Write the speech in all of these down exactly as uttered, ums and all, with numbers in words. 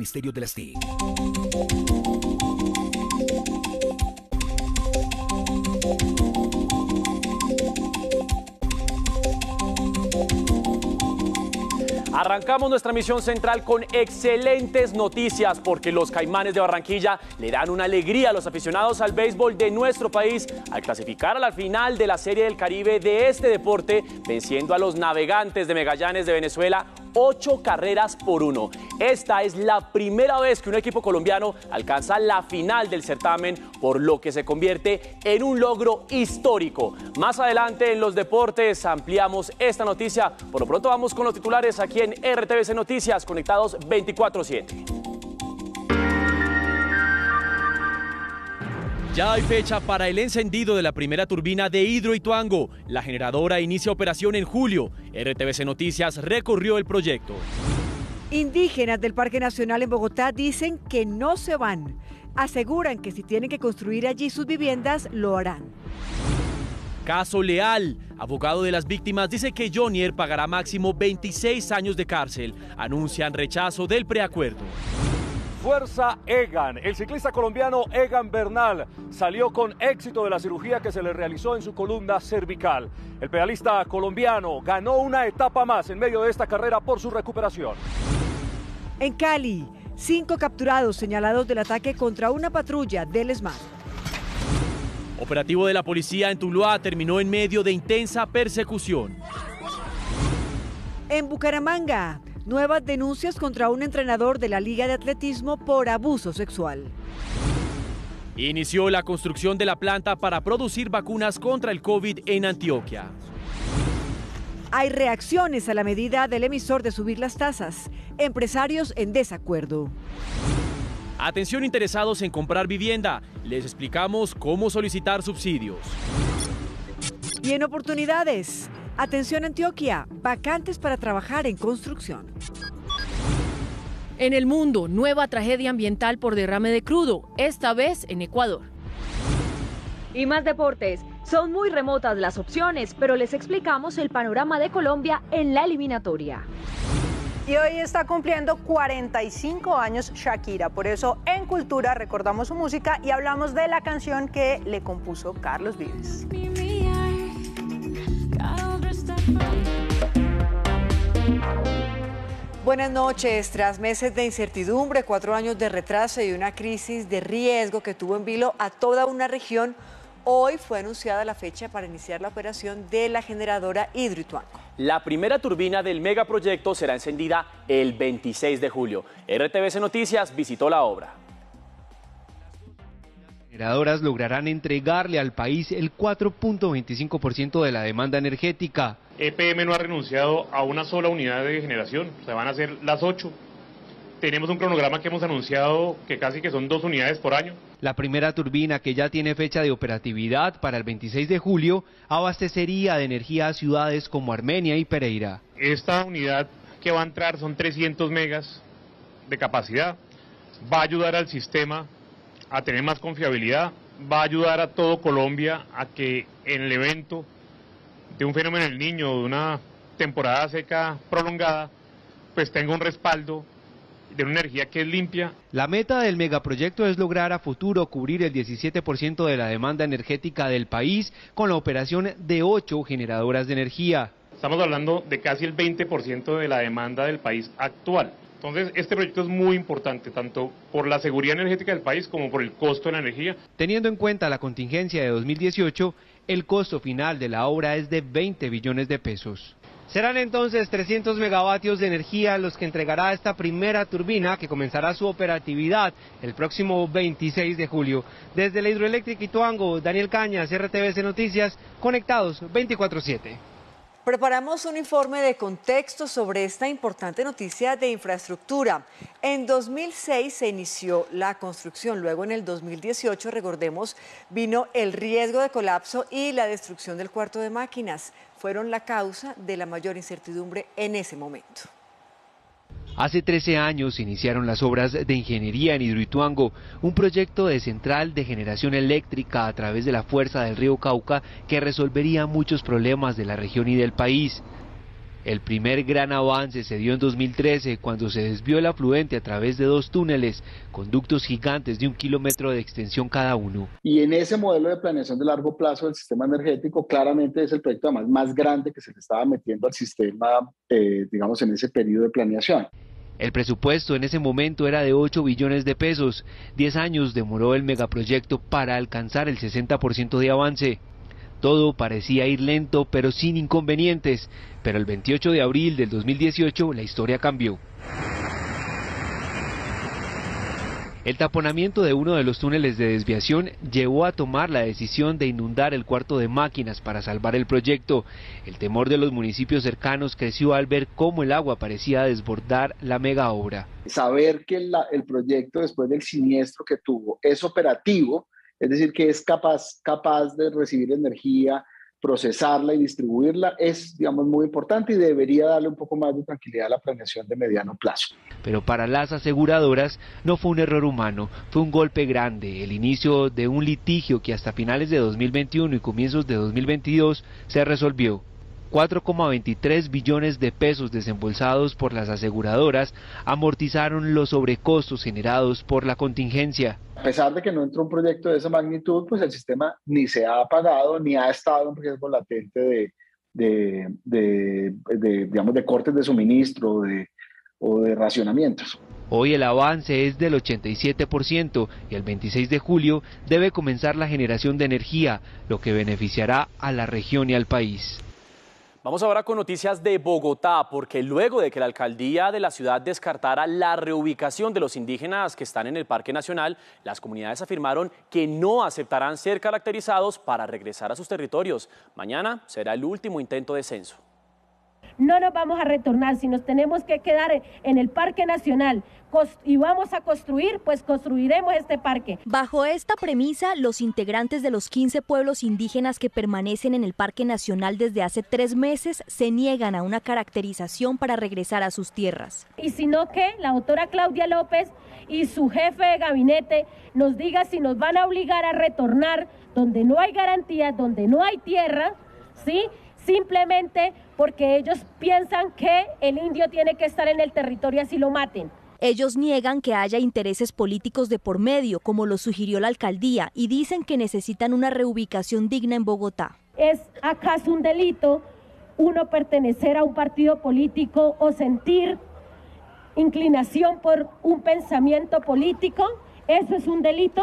Ministerio de las T I C. Arrancamos nuestra misión central con excelentes noticias porque los Caimanes de Barranquilla le dan una alegría a los aficionados al béisbol de nuestro país al clasificar a la final de la Serie del Caribe de este deporte, venciendo a los Navegantes de Magallanes de Venezuela ocho carreras por uno. Esta es la primera vez que un equipo colombiano alcanza la final del certamen, por lo que se convierte en un logro histórico. Más adelante en los deportes ampliamos esta noticia. Por lo pronto vamos con los titulares aquí en R T V C Noticias, conectados veinticuatro siete. Ya hay fecha para el encendido de la primera turbina de Hidroituango. La generadora inicia operación en julio. R T V C Noticias recorrió el proyecto. Indígenas del Parque Nacional en Bogotá dicen que no se van. Aseguran que si tienen que construir allí sus viviendas, lo harán. Caso Leal. Abogado de las víctimas dice que Jonier pagará máximo veintiséis años de cárcel. Anuncian rechazo del preacuerdo. Fuerza Egan. El ciclista colombiano Egan Bernal salió con éxito de la cirugía que se le realizó en su columna cervical. El pedalista colombiano ganó una etapa más en medio de esta carrera por su recuperación. En Cali, cinco capturados señalados del ataque contra una patrulla del ESMAD. Operativo de la policía en Tuluá terminó en medio de intensa persecución. En Bucaramanga, nuevas denuncias contra un entrenador de la Liga de Atletismo por abuso sexual. Inició la construcción de la planta para producir vacunas contra el COVID en Antioquia. Hay reacciones a la medida del emisor de subir las tasas. Empresarios en desacuerdo. Atención interesados en comprar vivienda. Les explicamos cómo solicitar subsidios. Y en oportunidades. Atención Antioquia, vacantes para trabajar en construcción. En el mundo, nueva tragedia ambiental por derrame de crudo, esta vez en Ecuador. Y más deportes. Son muy remotas las opciones, pero les explicamos el panorama de Colombia en la eliminatoria. Y hoy está cumpliendo cuarenta y cinco años Shakira, por eso en Cultura recordamos su música y hablamos de la canción que le compuso Carlos Vives. Buenas noches. Tras meses de incertidumbre, cuatro años de retraso y una crisis de riesgo que tuvo en vilo a toda una región, hoy fue anunciada la fecha para iniciar la operación de la generadora Hidroituango. La primera turbina del megaproyecto será encendida el veintiséis de julio. R T V C Noticias visitó la obra. Las generadoras lograrán entregarle al país el cuatro punto veinticinco por ciento de la demanda energética. E P M no ha renunciado a una sola unidad de generación, se van a hacer las ocho. Tenemos un cronograma que hemos anunciado que casi que son dos unidades por año. La primera turbina, que ya tiene fecha de operatividad para el veintiséis de julio, abastecería de energía a ciudades como Armenia y Pereira. Esta unidad que va a entrar son trescientos megas de capacidad, va a ayudar al sistema a tener más confiabilidad, va a ayudar a todo Colombia a que en el evento de un fenómeno del Niño, de una temporada seca prolongada, pues tenga un respaldo de una energía que es limpia. La meta del megaproyecto es lograr a futuro cubrir el diecisiete por ciento de la demanda energética del país con la operación de ocho generadoras de energía. Estamos hablando de casi el veinte por ciento de la demanda del país actual. Entonces, este proyecto es muy importante, tanto por la seguridad energética del país como por el costo de la energía. Teniendo en cuenta la contingencia de dos mil dieciocho, el costo final de la obra es de veinte billones de pesos. Serán entonces trescientos megavatios de energía los que entregará esta primera turbina, que comenzará su operatividad el próximo veintiséis de julio. Desde la hidroeléctrica Ituango, Daniel Cañas, R T V C Noticias, conectados veinticuatro siete. Preparamos un informe de contexto sobre esta importante noticia de infraestructura. En dos mil seis se inició la construcción, luego en el dos mil dieciocho, recordemos, vino el riesgo de colapso y la destrucción del cuarto de máquinas. Fueron la causa de la mayor incertidumbre en ese momento. Hace trece años iniciaron las obras de ingeniería en Hidroituango, un proyecto de central de generación eléctrica a través de la fuerza del río Cauca que resolvería muchos problemas de la región y del país. El primer gran avance se dio en dos mil trece, cuando se desvió el afluente a través de dos túneles, conductos gigantes de un kilómetro de extensión cada uno. Y en ese modelo de planeación de largo plazo del sistema energético, claramente es el proyecto además más grande que se le estaba metiendo al sistema, eh, digamos, en ese periodo de planeación. El presupuesto en ese momento era de ocho billones de pesos. Diez años demoró el megaproyecto para alcanzar el sesenta por ciento de avance. Todo parecía ir lento, pero sin inconvenientes. Pero el veintiocho de abril del dos mil dieciocho la historia cambió. El taponamiento de uno de los túneles de desviación llevó a tomar la decisión de inundar el cuarto de máquinas para salvar el proyecto. El temor de los municipios cercanos creció al ver cómo el agua parecía desbordar la mega obra. Saber que la, el proyecto, después del siniestro que tuvo, es operativo. Es decir, que es capaz, capaz de recibir energía, procesarla y distribuirla, es, digamos, muy importante y debería darle un poco más de tranquilidad a la planeación de mediano plazo. Pero para las aseguradoras no fue un error humano, fue un golpe grande, el inicio de un litigio que hasta finales de dos mil veintiuno y comienzos de dos mil veintidós se resolvió. cuatro coma veintitrés billones de pesos desembolsados por las aseguradoras amortizaron los sobrecostos generados por la contingencia. A pesar de que no entró un proyecto de esa magnitud, pues el sistema ni se ha apagado ni ha estado en riesgo latente de, de, de, de, digamos, de cortes de suministro de, o de racionamientos. Hoy el avance es del ochenta y siete por ciento y el veintiséis de julio debe comenzar la generación de energía, lo que beneficiará a la región y al país. Vamos ahora con noticias de Bogotá, porque luego de que la alcaldía de la ciudad descartara la reubicación de los indígenas que están en el Parque Nacional, las comunidades afirmaron que no aceptarán ser caracterizados para regresar a sus territorios. Mañana será el último intento de censo. No nos vamos a retornar, si nos tenemos que quedar en el Parque Nacional y vamos a construir, pues construiremos este parque. Bajo esta premisa, los integrantes de los quince pueblos indígenas que permanecen en el Parque Nacional desde hace tres meses se niegan a una caracterización para regresar a sus tierras. Y sino que la doctora Claudia López y su jefe de gabinete nos diga si nos van a obligar a retornar donde no hay garantías, donde no hay tierra, ¿sí? Simplemente porque ellos piensan que el indio tiene que estar en el territorio así lo maten. Ellos niegan que haya intereses políticos de por medio, como lo sugirió la alcaldía, y dicen que necesitan una reubicación digna en Bogotá. ¿Es acaso un delito uno pertenecer a un partido político o sentir inclinación por un pensamiento político? ¿Eso es un delito?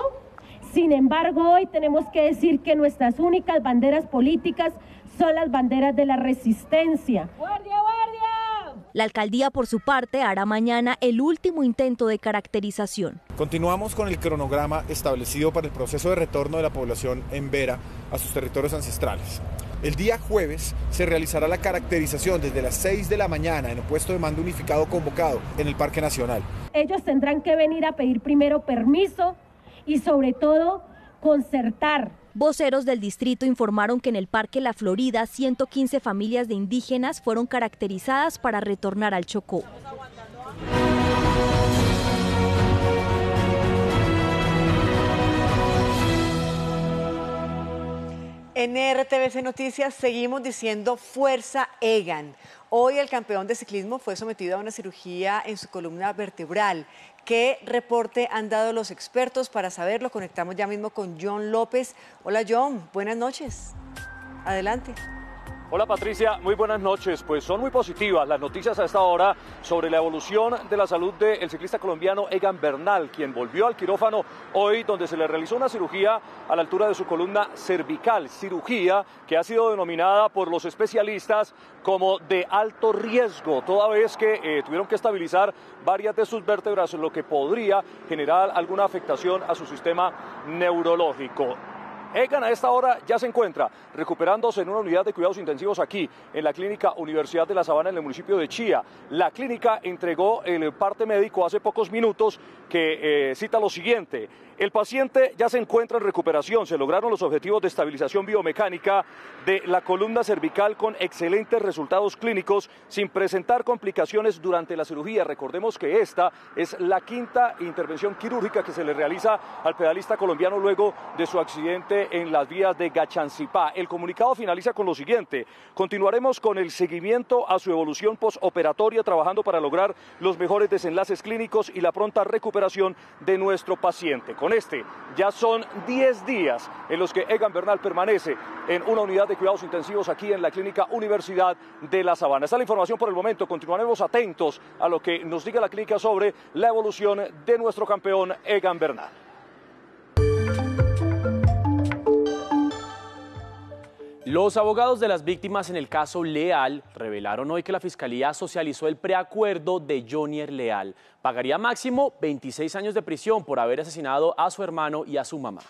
Sin embargo, hoy tenemos que decir que nuestras únicas banderas políticas son las banderas de la resistencia. ¡Guardia, guardia! La alcaldía, por su parte, hará mañana el último intento de caracterización. Continuamos con el cronograma establecido para el proceso de retorno de la población en Vera a sus territorios ancestrales. El día jueves se realizará la caracterización desde las seis de la mañana en el puesto de mando unificado convocado en el Parque Nacional. Ellos tendrán que venir a pedir primero permiso y sobre todo concertar. Voceros del distrito informaron que en el Parque La Florida ciento quince familias de indígenas fueron caracterizadas para retornar al Chocó. En R T V C Noticias seguimos diciendo fuerza Egan. Hoy el campeón de ciclismo fue sometido a una cirugía en su columna vertebral. ¿Qué reporte han dado los expertos? Para saberlo conectamos ya mismo con John López. Hola John, buenas noches. Adelante. Hola Patricia, muy buenas noches. Pues son muy positivas las noticias a esta hora sobre la evolución de la salud del ciclista colombiano Egan Bernal, quien volvió al quirófano hoy, donde se le realizó una cirugía a la altura de su columna cervical, cirugía que ha sido denominada por los especialistas como de alto riesgo, toda vez que eh, tuvieron que estabilizar varias de sus vértebras, lo que podría generar alguna afectación a su sistema neurológico. Egan a esta hora ya se encuentra recuperándose en una unidad de cuidados intensivos aquí en la Clínica Universidad de La Sabana en el municipio de Chía. La clínica entregó el parte médico hace pocos minutos que eh, cita lo siguiente. El paciente ya se encuentra en recuperación, se lograron los objetivos de estabilización biomecánica de la columna cervical con excelentes resultados clínicos sin presentar complicaciones durante la cirugía. Recordemos que esta es la quinta intervención quirúrgica que se le realiza al pedalista colombiano luego de su accidente ocurre en las vías de Gachancipá. El comunicado finaliza con lo siguiente: continuaremos con el seguimiento a su evolución postoperatoria, trabajando para lograr los mejores desenlaces clínicos y la pronta recuperación de nuestro paciente. Con este, ya son diez días en los que Egan Bernal permanece en una unidad de cuidados intensivos aquí en la Clínica Universidad de La Sabana. Esta es la información por el momento. Continuaremos atentos a lo que nos diga la clínica sobre la evolución de nuestro campeón Egan Bernal. Los abogados de las víctimas en el caso Leal revelaron hoy que la Fiscalía socializó el preacuerdo de Jonier Leal. Pagaría máximo veintiséis años de prisión por haber asesinado a su hermano y a su mamá.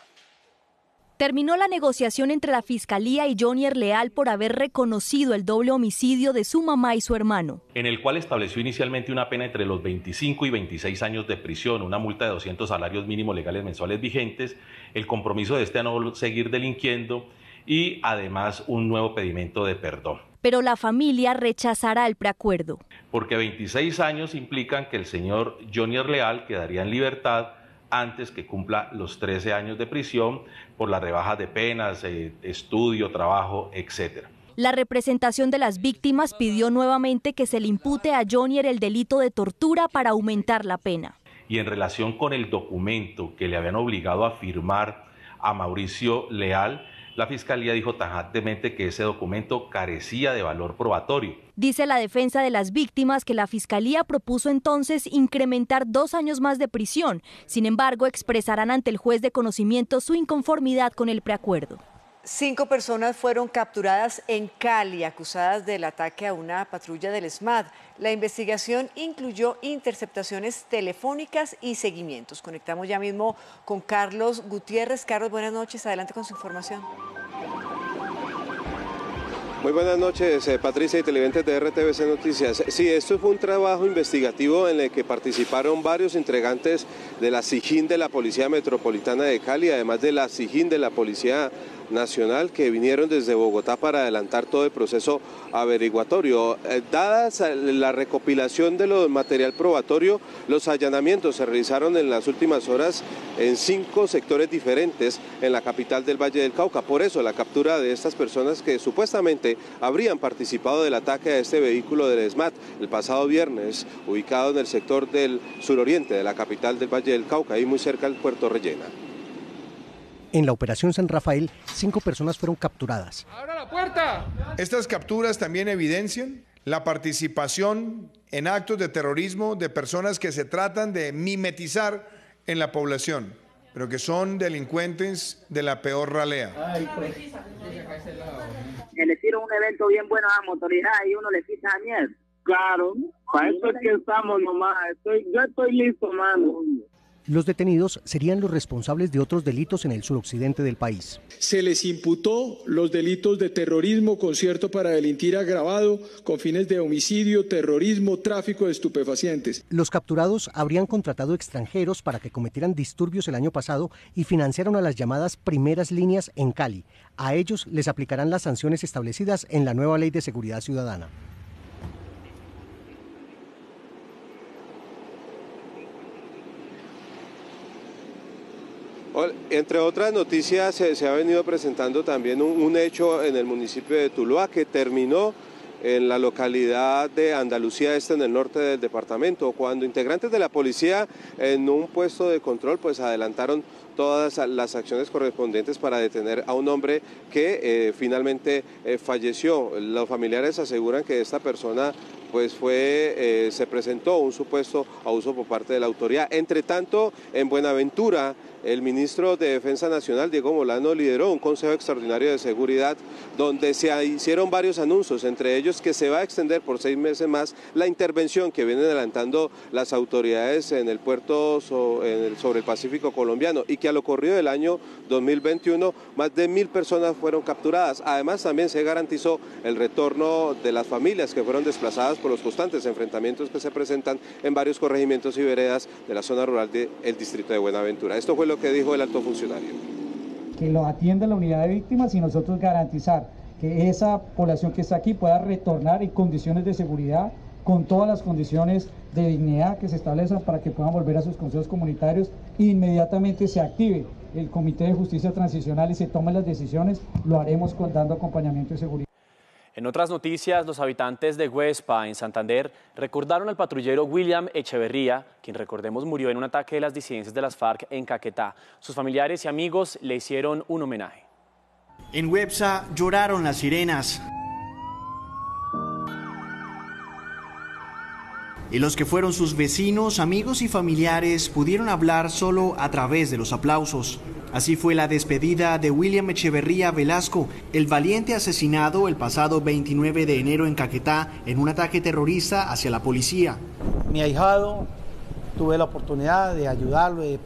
Terminó la negociación entre la Fiscalía y Jonier Leal por haber reconocido el doble homicidio de su mamá y su hermano, en el cual estableció inicialmente una pena entre los veinticinco y veintiséis años de prisión, una multa de doscientos salarios mínimos legales mensuales vigentes, el compromiso de este a no seguir delinquiendo y además un nuevo pedimento de perdón. Pero la familia rechazará el preacuerdo, porque veintiséis años implican que el señor Jonier Leal quedaría en libertad antes que cumpla los trece años de prisión por las rebajas de penas, eh, estudio, trabajo, etcétera. La representación de las víctimas pidió nuevamente que se le impute a Jonier el delito de tortura para aumentar la pena. Y en relación con el documento que le habían obligado a firmar a Mauricio Leal, la Fiscalía dijo tajantemente que ese documento carecía de valor probatorio. Dice la defensa de las víctimas que la Fiscalía propuso entonces incrementar dos años más de prisión. Sin embargo, expresarán ante el juez de conocimiento su inconformidad con el preacuerdo. Cinco personas fueron capturadas en Cali, acusadas del ataque a una patrulla del ESMAD. La investigación incluyó interceptaciones telefónicas y seguimientos. Conectamos ya mismo con Carlos Gutiérrez. Carlos, buenas noches. Adelante con su información. Muy buenas noches, eh, Patricia y televidentes de R T V C Noticias. Sí, esto fue un trabajo investigativo en el que participaron varios integrantes de la Sijín de la Policía Metropolitana de Cali, además de la Sijín de la Policía Nacional, que vinieron desde Bogotá para adelantar todo el proceso averiguatorio. Dadas la recopilación de lo material probatorio, los allanamientos se realizaron en las últimas horas en cinco sectores diferentes en la capital del Valle del Cauca. Por eso la captura de estas personas que supuestamente habrían participado del ataque a este vehículo del ESMAD el pasado viernes, ubicado en el sector del suroriente de la capital del Valle del Cauca y muy cerca al Puerto Rellena. En la operación San Rafael, cinco personas fueron capturadas. ¡Abra la puerta! Estas capturas también evidencian la participación en actos de terrorismo de personas que se tratan de mimetizar en la población, pero que son delincuentes de la peor ralea. Ay, pues. Le tiro un evento bien bueno a la motoridad y uno le pisa a mierda. Claro, para eso es que estamos nomás. Estoy, yo estoy listo, mano. Los detenidos serían los responsables de otros delitos en el suroccidente del país. Se les imputó los delitos de terrorismo, concierto para delinquir agravado, con fines de homicidio, terrorismo, tráfico de estupefacientes. Los capturados habrían contratado extranjeros para que cometieran disturbios el año pasado y financiaron a las llamadas primeras líneas en Cali. A ellos les aplicarán las sanciones establecidas en la nueva Ley de Seguridad Ciudadana. Entre otras noticias, se, se ha venido presentando también un, un hecho en el municipio de Tuluá que terminó en la localidad de Andalucía Este, en el norte del departamento, cuando integrantes de la policía en un puesto de control pues adelantaron todas las acciones correspondientes para detener a un hombre que eh, finalmente eh, falleció. Los familiares aseguran que esta persona pues fue, eh, se presentó un supuesto abuso por parte de la autoridad. Entre tanto, en Buenaventura, el ministro de Defensa Nacional, Diego Molano, lideró un Consejo Extraordinario de Seguridad donde se hicieron varios anuncios, entre ellos que se va a extender por seis meses más la intervención que vienen adelantando las autoridades en el puerto sobre el Pacífico colombiano y que a lo corrido del año dos mil veintiuno más de mil personas fueron capturadas. Además, también se garantizó el retorno de las familias que fueron desplazadas por los constantes enfrentamientos que se presentan en varios corregimientos y veredas de la zona rural del distrito de Buenaventura. Esto fue lo que dijo el alto funcionario. Que los atienda la unidad de víctimas y nosotros garantizar que esa población que está aquí pueda retornar en condiciones de seguridad, con todas las condiciones de dignidad que se establezcan para que puedan volver a sus consejos comunitarios e inmediatamente se active el Comité de Justicia Transicional y se tomen las decisiones, lo haremos dando acompañamiento y seguridad. En otras noticias, los habitantes de Huéspa, en Santander, recordaron al patrullero William Echeverría, quien recordemos murió en un ataque de las disidencias de las FARC en Caquetá. Sus familiares y amigos le hicieron un homenaje. En Huépsa lloraron las sirenas y los que fueron sus vecinos, amigos y familiares pudieron hablar solo a través de los aplausos. Así fue la despedida de William Echeverría Velasco, el valiente asesinado el pasado veintinueve de enero en Caquetá en un ataque terrorista hacia la policía. Mi ahijado, tuve la oportunidad de ayudarlo, de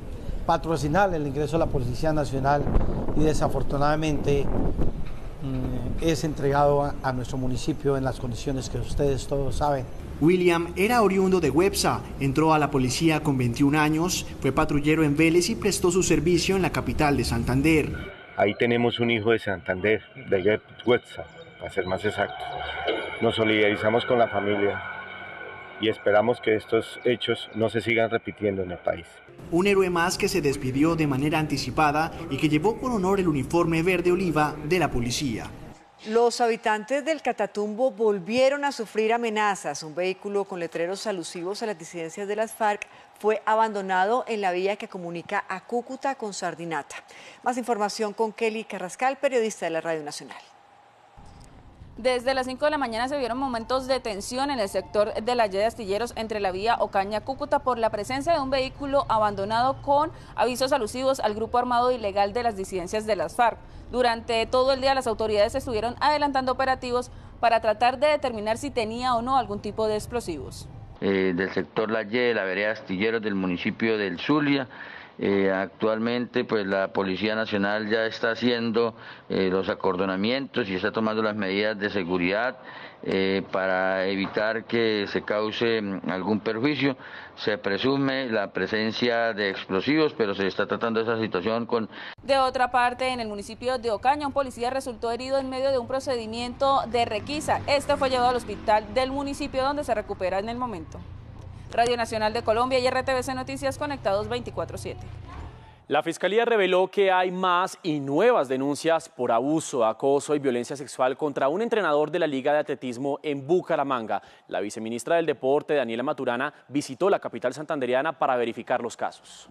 patrocinar el ingreso a la Policía Nacional y desafortunadamente mmm, es entregado a, a nuestro municipio en las condiciones que ustedes todos saben. William era oriundo de Huépsa, entró a la policía con veintiún años, fue patrullero en Vélez y prestó su servicio en la capital de Santander. Ahí tenemos un hijo de Santander, de Huépsa, para ser más exacto. Nos solidarizamos con la familia y esperamos que estos hechos no se sigan repitiendo en el país. Un héroe más que se despidió de manera anticipada y que llevó con honor el uniforme verde oliva de la policía. Los habitantes del Catatumbo volvieron a sufrir amenazas. Un vehículo con letreros alusivos a las disidencias de las FARC fue abandonado en la vía que comunica a Cúcuta con Sardinata. Más información con Kelly Carrascal, periodista de la Radio Nacional. Desde las cinco de la mañana se vieron momentos de tensión en el sector de la Y de Astilleros entre la vía Ocaña-Cúcuta por la presencia de un vehículo abandonado con avisos alusivos al grupo armado ilegal de las disidencias de las FARC. Durante todo el día las autoridades estuvieron adelantando operativos para tratar de determinar si tenía o no algún tipo de explosivos. Eh, del sector La Y, de la vereda Astilleros del municipio del Zulia. Eh, actualmente pues la Policía Nacional ya está haciendo eh, los acordonamientos y está tomando las medidas de seguridad eh, para evitar que se cause algún perjuicio. Se presume la presencia de explosivos, pero se está tratando esa situación con... De otra parte, en el municipio de Ocaña, un policía resultó herido en medio de un procedimiento de requisa. Este fue llevado al hospital del municipio donde se recupera en el momento. Radio Nacional de Colombia y R T V C Noticias conectados veinticuatro siete. La Fiscalía reveló que hay más y nuevas denuncias por abuso, acoso y violencia sexual contra un entrenador de la Liga de Atletismo en Bucaramanga. La viceministra del Deporte, Daniela Maturana, visitó la capital santandereana para verificar los casos.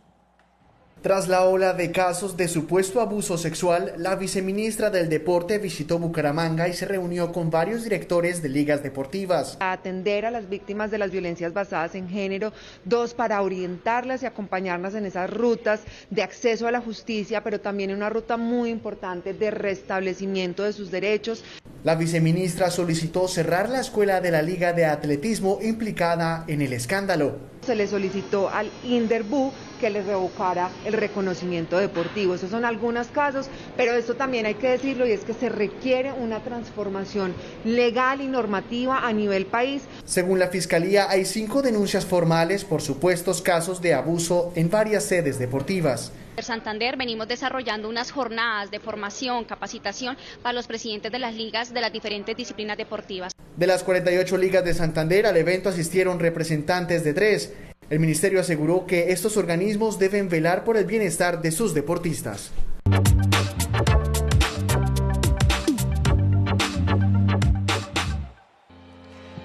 Tras la ola de casos de supuesto abuso sexual, la viceministra del Deporte visitó Bucaramanga y se reunió con varios directores de ligas deportivas. A atender a las víctimas de las violencias basadas en género, dos, para orientarlas y acompañarlas en esas rutas de acceso a la justicia, pero también una ruta muy importante de restablecimiento de sus derechos. La viceministra solicitó cerrar la escuela de la Liga de Atletismo implicada en el escándalo. Se le solicitó al Inderbú que le revocara el reconocimiento deportivo. Esos son algunos casos, pero esto también hay que decirlo, y es que se requiere una transformación legal y normativa a nivel país. Según la Fiscalía, hay cinco denuncias formales por supuestos casos de abuso en varias sedes deportivas. En Santander venimos desarrollando unas jornadas de formación, capacitación para los presidentes de las ligas de las diferentes disciplinas deportivas. De las cuarenta y ocho ligas de Santander, al evento asistieron representantes de tres. El ministerio aseguró que estos organismos deben velar por el bienestar de sus deportistas.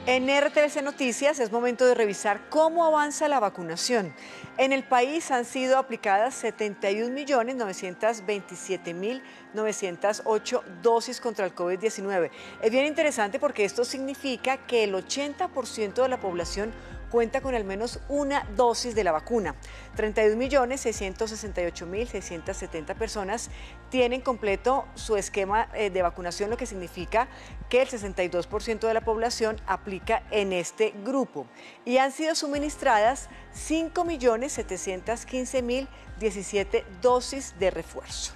En R T V C Noticias es momento de revisar cómo avanza la vacunación. En el país han sido aplicadas setenta y un millones novecientos veintisiete mil novecientos ocho dosis contra el COVID diecinueve. Es bien interesante porque esto significa que el ochenta por ciento de la población cuenta con al menos una dosis de la vacuna. treinta y un millones seiscientos sesenta y ocho mil seiscientos setenta personas tienen completo su esquema de vacunación, lo que significa que el sesenta y dos por ciento de la población aplica en este grupo. Y han sido suministradas cinco millones setecientos quince mil diecisiete dosis de refuerzo.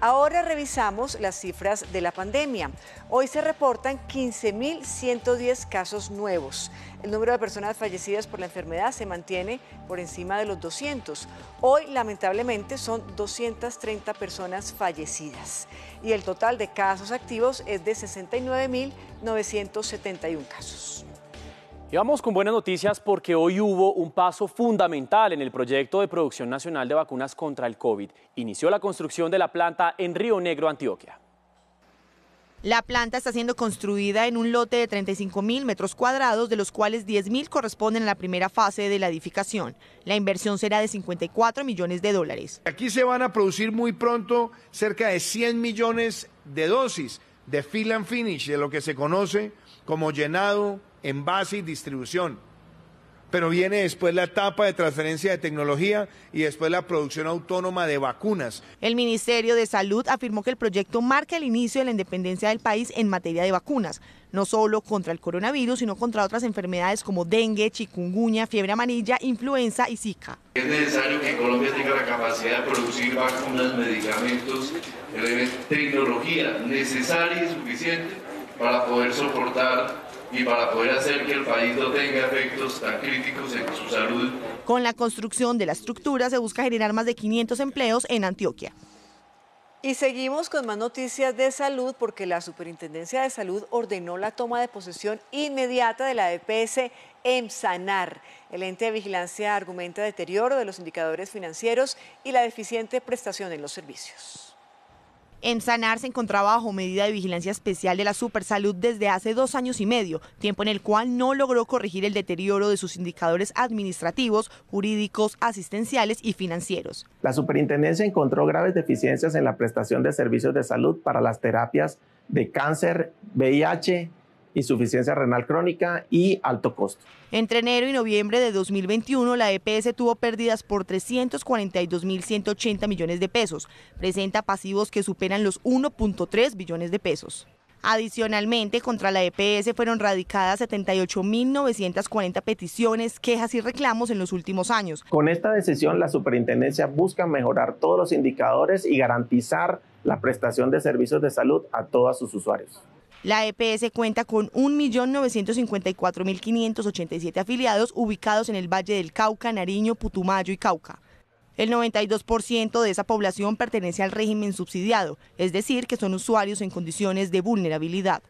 Ahora revisamos las cifras de la pandemia. Hoy se reportan quince mil ciento diez casos nuevos. El número de personas fallecidas por la enfermedad se mantiene por encima de los doscientos. Hoy, lamentablemente, son doscientas treinta personas fallecidas. Y el total de casos activos es de sesenta y nueve mil novecientos setenta y uno casos. Y vamos con buenas noticias porque hoy hubo un paso fundamental en el proyecto de producción nacional de vacunas contra el COVID. Inició la construcción de la planta en Río Negro, Antioquia. La planta está siendo construida en un lote de treinta y cinco mil metros cuadrados, de los cuales diez mil corresponden a la primera fase de la edificación. La inversión será de cincuenta y cuatro millones de dólares. Aquí se van a producir muy pronto cerca de cien millones de dosis de fill and finish, de lo que se conoce como llenado, envase y distribución. Pero viene después la etapa de transferencia de tecnología y después la producción autónoma de vacunas. El Ministerio de Salud afirmó que el proyecto marca el inicio de la independencia del país en materia de vacunas, no solo contra el coronavirus, sino contra otras enfermedades como dengue, chikungunya, fiebre amarilla, influenza y Zika. Es necesario que Colombia tenga la capacidad de producir vacunas, medicamentos, tecnología necesaria y suficiente para poder soportar y para poder hacer que el país no tenga efectos tan críticos en su salud. Con la construcción de la estructura se busca generar más de quinientos empleos en Antioquia. Y seguimos con más noticias de salud porque la Superintendencia de Salud ordenó la toma de posesión inmediata de la E P S en Sanar. El ente de vigilancia argumenta deterioro de los indicadores financieros y la deficiente prestación en los servicios. EMSANAR se encontraba bajo medida de vigilancia especial de la Supersalud desde hace dos años y medio, tiempo en el cual no logró corregir el deterioro de sus indicadores administrativos, jurídicos, asistenciales y financieros. La superintendencia encontró graves deficiencias en la prestación de servicios de salud para las terapias de cáncer, V I H, insuficiencia renal crónica y alto costo. Entre enero y noviembre de dos mil veintiuno, la E P S tuvo pérdidas por trescientos cuarenta y dos mil ciento ochenta millones de pesos. Presenta pasivos que superan los uno punto tres billones de pesos. Adicionalmente, contra la E P S fueron radicadas setenta y ocho mil novecientas cuarenta peticiones, quejas y reclamos en los últimos años. Con esta decisión, la superintendencia busca mejorar todos los indicadores y garantizar la prestación de servicios de salud a todos sus usuarios. La E P S cuenta con un millón novecientos cincuenta y cuatro mil quinientos ochenta y siete afiliados ubicados en el Valle del Cauca, Nariño, Putumayo y Cauca. El noventa y dos por ciento de esa población pertenece al régimen subsidiado, es decir, que son usuarios en condiciones de vulnerabilidad.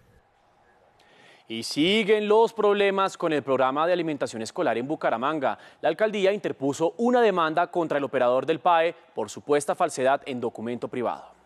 Y siguen los problemas con el programa de alimentación escolar en Bucaramanga. La alcaldía interpuso una demanda contra el operador del P A E por supuesta falsedad en documento privado.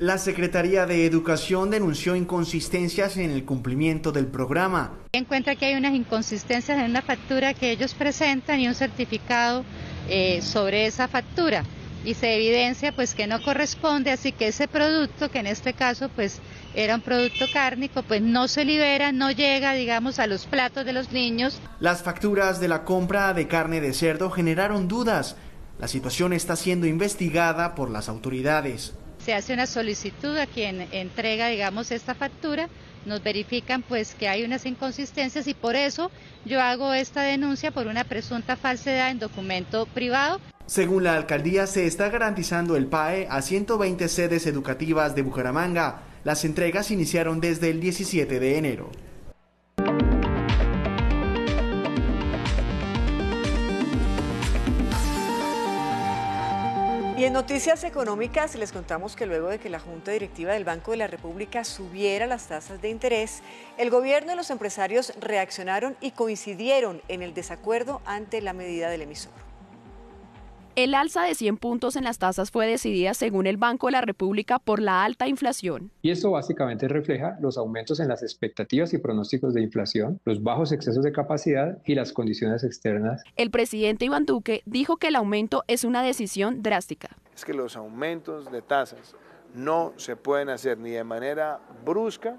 La Secretaría de Educación denunció inconsistencias en el cumplimiento del programa. Encuentra que hay unas inconsistencias en una factura que ellos presentan y un certificado eh, sobre esa factura, y se evidencia pues que no corresponde, así que ese producto, que en este caso pues era un producto cárnico, pues no se libera, no llega, digamos, a los platos de los niños. Las facturas de la compra de carne de cerdo generaron dudas. La situación está siendo investigada por las autoridades. Se hace una solicitud a quien entrega, digamos, esta factura, nos verifican pues que hay unas inconsistencias y por eso yo hago esta denuncia por una presunta falsedad en documento privado. Según la alcaldía, se está garantizando el P A E a ciento veinte sedes educativas de Bucaramanga. Las entregas iniciaron desde el diecisiete de enero. Y en noticias económicas les contamos que luego de que la Junta Directiva del Banco de la República subiera las tasas de interés, el gobierno y los empresarios reaccionaron y coincidieron en el desacuerdo ante la medida del emisor. El alza de cien puntos en las tasas fue decidida, según el Banco de la República, por la alta inflación. Y esto básicamente refleja los aumentos en las expectativas y pronósticos de inflación, los bajos excesos de capacidad y las condiciones externas. El presidente Iván Duque dijo que el aumento es una decisión drástica. Es que los aumentos de tasas no se pueden hacer ni de manera brusca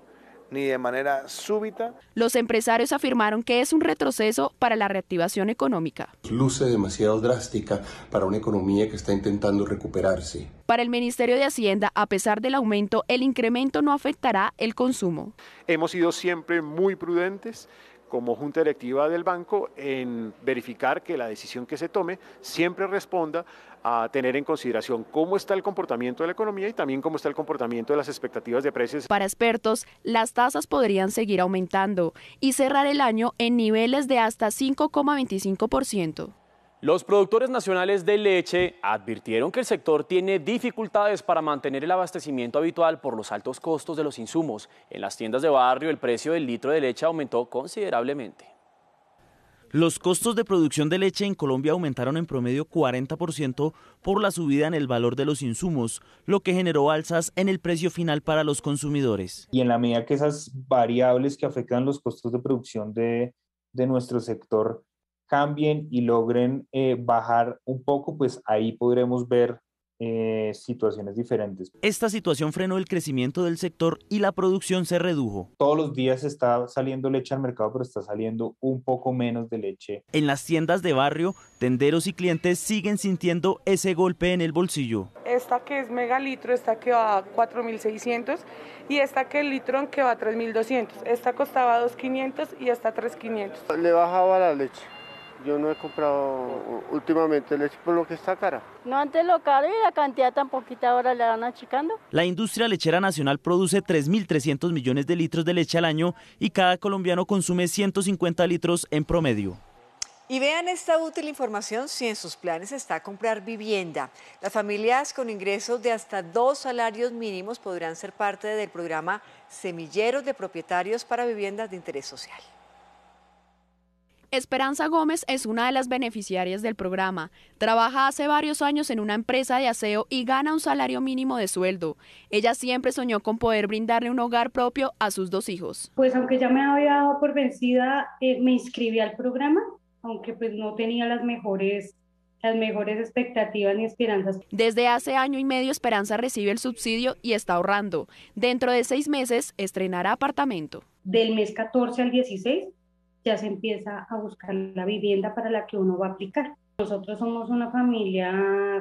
ni de manera súbita. Los empresarios afirmaron que es un retroceso para la reactivación económica. Luce demasiado drástica para una economía que está intentando recuperarse. Para el Ministerio de Hacienda, a pesar del aumento, el incremento no afectará el consumo. Hemos sido siempre muy prudentes como Junta Directiva del Banco en verificar que la decisión que se tome siempre responda a tener en consideración cómo está el comportamiento de la economía y también cómo está el comportamiento de las expectativas de precios. Para expertos, las tasas podrían seguir aumentando y cerrar el año en niveles de hasta cinco coma veinticinco por ciento. Los productores nacionales de leche advirtieron que el sector tiene dificultades para mantener el abastecimiento habitual por los altos costos de los insumos. En las tiendas de barrio, el precio del litro de leche aumentó considerablemente. Los costos de producción de leche en Colombia aumentaron en promedio cuarenta por ciento por la subida en el valor de los insumos, lo que generó alzas en el precio final para los consumidores. Y en la medida que esas variables que afectan los costos de producción de, de nuestro sector cambien y logren eh, bajar un poco, pues ahí podremos ver eh, situaciones diferentes. Esta situación frenó el crecimiento del sector y la producción se redujo. Todos los días está saliendo leche al mercado, pero está saliendo un poco menos de leche. En las tiendas de barrio, tenderos y clientes siguen sintiendo ese golpe en el bolsillo. Esta que es megalitro, esta que va a cuatro mil seiscientos y esta que el litrón que va a tres mil doscientos. Esta costaba dos mil quinientos y esta tres mil quinientos. Le bajaba la leche. Yo no he comprado últimamente leche por lo que está cara. No, antes lo caro y la cantidad tan poquita, ahora la van achicando. La industria lechera nacional produce tres mil trescientos millones de litros de leche al año y cada colombiano consume ciento cincuenta litros en promedio. Y vean esta útil información si en sus planes está comprar vivienda. Las familias con ingresos de hasta dos salarios mínimos podrán ser parte del programa Semilleros de Propietarios para Viviendas de Interés Social. Esperanza Gómez es una de las beneficiarias del programa. Trabaja hace varios años en una empresa de aseo y gana un salario mínimo de sueldo. Ella siempre soñó con poder brindarle un hogar propio a sus dos hijos. Pues aunque ya me había dado por vencida, eh, me inscribí al programa, aunque pues no tenía las mejores... las mejores expectativas ni esperanzas. Desde hace año y medio Esperanza recibe el subsidio y está ahorrando. Dentro de seis meses estrenará apartamento. Del mes catorce al dieciséis... ya se empieza a buscar la vivienda para la que uno va a aplicar. Nosotros somos una familia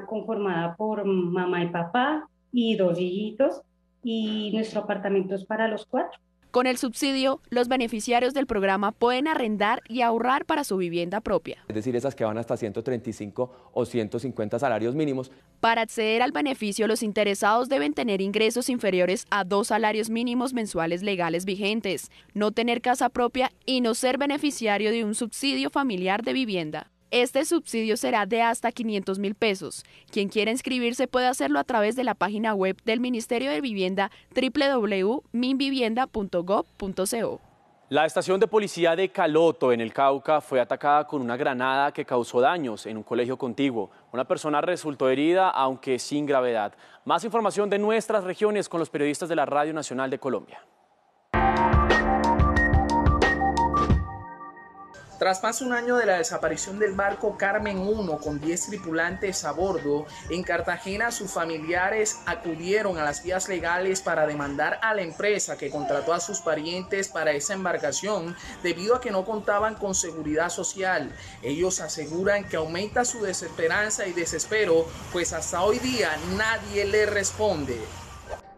conformada por mamá y papá y dos hijitos y nuestro apartamento es para los cuatro. Con el subsidio, los beneficiarios del programa pueden arrendar y ahorrar para su vivienda propia. Es decir, esas que van hasta ciento treinta y cinco o ciento cincuenta salarios mínimos. Para acceder al beneficio, los interesados deben tener ingresos inferiores a dos salarios mínimos mensuales legales vigentes, no tener casa propia y no ser beneficiario de un subsidio familiar de vivienda. Este subsidio será de hasta quinientos mil pesos. Quien quiera inscribirse puede hacerlo a través de la página web del Ministerio de Vivienda doble u doble u doble u punto min vivienda punto gob punto co. La estación de policía de Caloto, en el Cauca, fue atacada con una granada que causó daños en un colegio contiguo. Una persona resultó herida, aunque sin gravedad. Más información de nuestras regiones con los periodistas de la Radio Nacional de Colombia. Tras más un año de la desaparición del barco Carmen uno con diez tripulantes a bordo, en Cartagena sus familiares acudieron a las vías legales para demandar a la empresa que contrató a sus parientes para esa embarcación debido a que no contaban con seguridad social. Ellos aseguran que aumenta su desesperanza y desespero, pues hasta hoy día nadie le responde.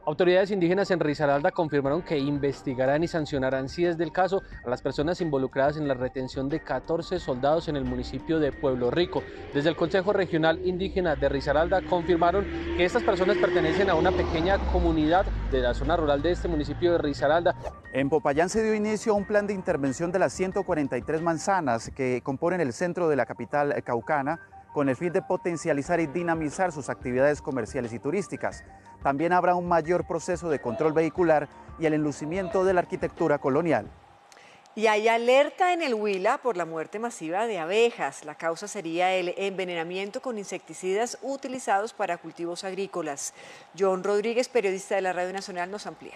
Autoridades indígenas en Risaralda confirmaron que investigarán y sancionarán, si es del caso, a las personas involucradas en la retención de catorce soldados en el municipio de Pueblo Rico. Desde el Consejo Regional Indígena de Risaralda confirmaron que estas personas pertenecen a una pequeña comunidad de la zona rural de este municipio de Risaralda. En Popayán se dio inicio a un plan de intervención de las ciento cuarenta y tres manzanas que componen el centro de la capital caucana, con el fin de potencializar y dinamizar sus actividades comerciales y turísticas. También habrá un mayor proceso de control vehicular y el enlucimiento de la arquitectura colonial. Y hay alerta en el Huila por la muerte masiva de abejas. La causa sería el envenenamiento con insecticidas utilizados para cultivos agrícolas. John Rodríguez, periodista de la Radio Nacional, nos amplía.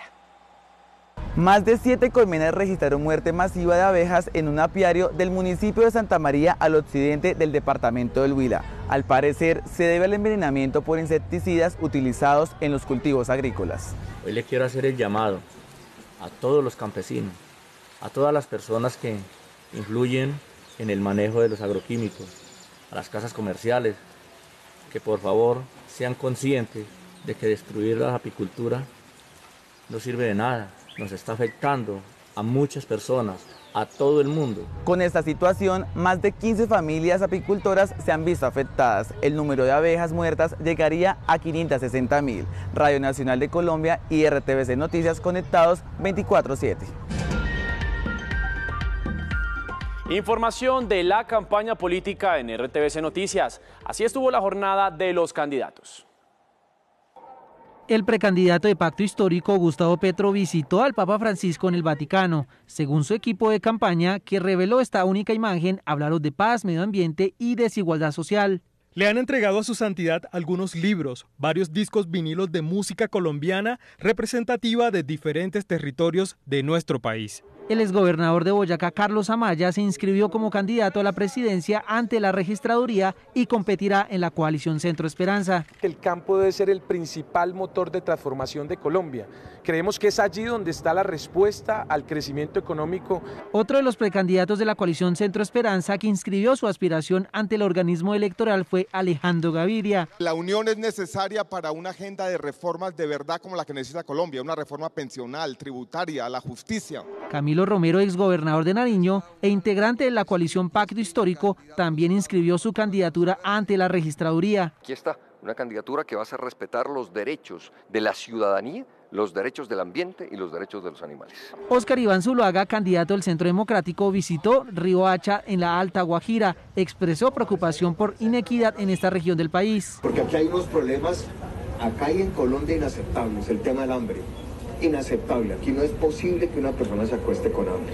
Más de siete colmenas registraron muerte masiva de abejas en un apiario del municipio de Santa María al occidente del departamento del Huila. Al parecer se debe al envenenamiento por insecticidas utilizados en los cultivos agrícolas. Hoy le quiero hacer el llamado a todos los campesinos, a todas las personas que influyen en el manejo de los agroquímicos, a las casas comerciales, que por favor sean conscientes de que destruir la apicultura no sirve de nada. Nos está afectando a muchas personas, a todo el mundo. Con esta situación, más de quince familias apicultoras se han visto afectadas. El número de abejas muertas llegaría a quinientos sesenta mil. Radio Nacional de Colombia y R T V C Noticias conectados veinticuatro siete. Información de la campaña política en R T V C Noticias. Así estuvo la jornada de los candidatos. El precandidato de Pacto Histórico, Gustavo Petro, visitó al Papa Francisco en el Vaticano. Según su equipo de campaña, que reveló esta única imagen, hablaron de paz, medio ambiente y desigualdad social. Le han entregado a su santidad algunos libros, varios discos vinilos de música colombiana representativa de diferentes territorios de nuestro país. El exgobernador de Boyacá, Carlos Amaya, se inscribió como candidato a la presidencia ante la registraduría y competirá en la coalición Centro Esperanza. El campo debe ser el principal motor de transformación de Colombia. Creemos que es allí donde está la respuesta al crecimiento económico. Otro de los precandidatos de la coalición Centro Esperanza que inscribió su aspiración ante el organismo electoral fue Alejandro Gaviria. La unión es necesaria para una agenda de reformas de verdad como la que necesita Colombia, una reforma pensional, tributaria, la justicia. Camilo Romero, exgobernador de Nariño e integrante de la coalición Pacto Histórico, también inscribió su candidatura ante la registraduría. Aquí está una candidatura que va a hacer respetar los derechos de la ciudadanía, los derechos del ambiente y los derechos de los animales. Óscar Iván Zuluaga, candidato del Centro Democrático, visitó Riohacha en la Alta Guajira. Expresó preocupación por inequidad en esta región del país. Porque aquí hay unos problemas, acá y en Colombia, inaceptables. El tema del hambre, inaceptable. Aquí no es posible que una persona se acueste con hambre.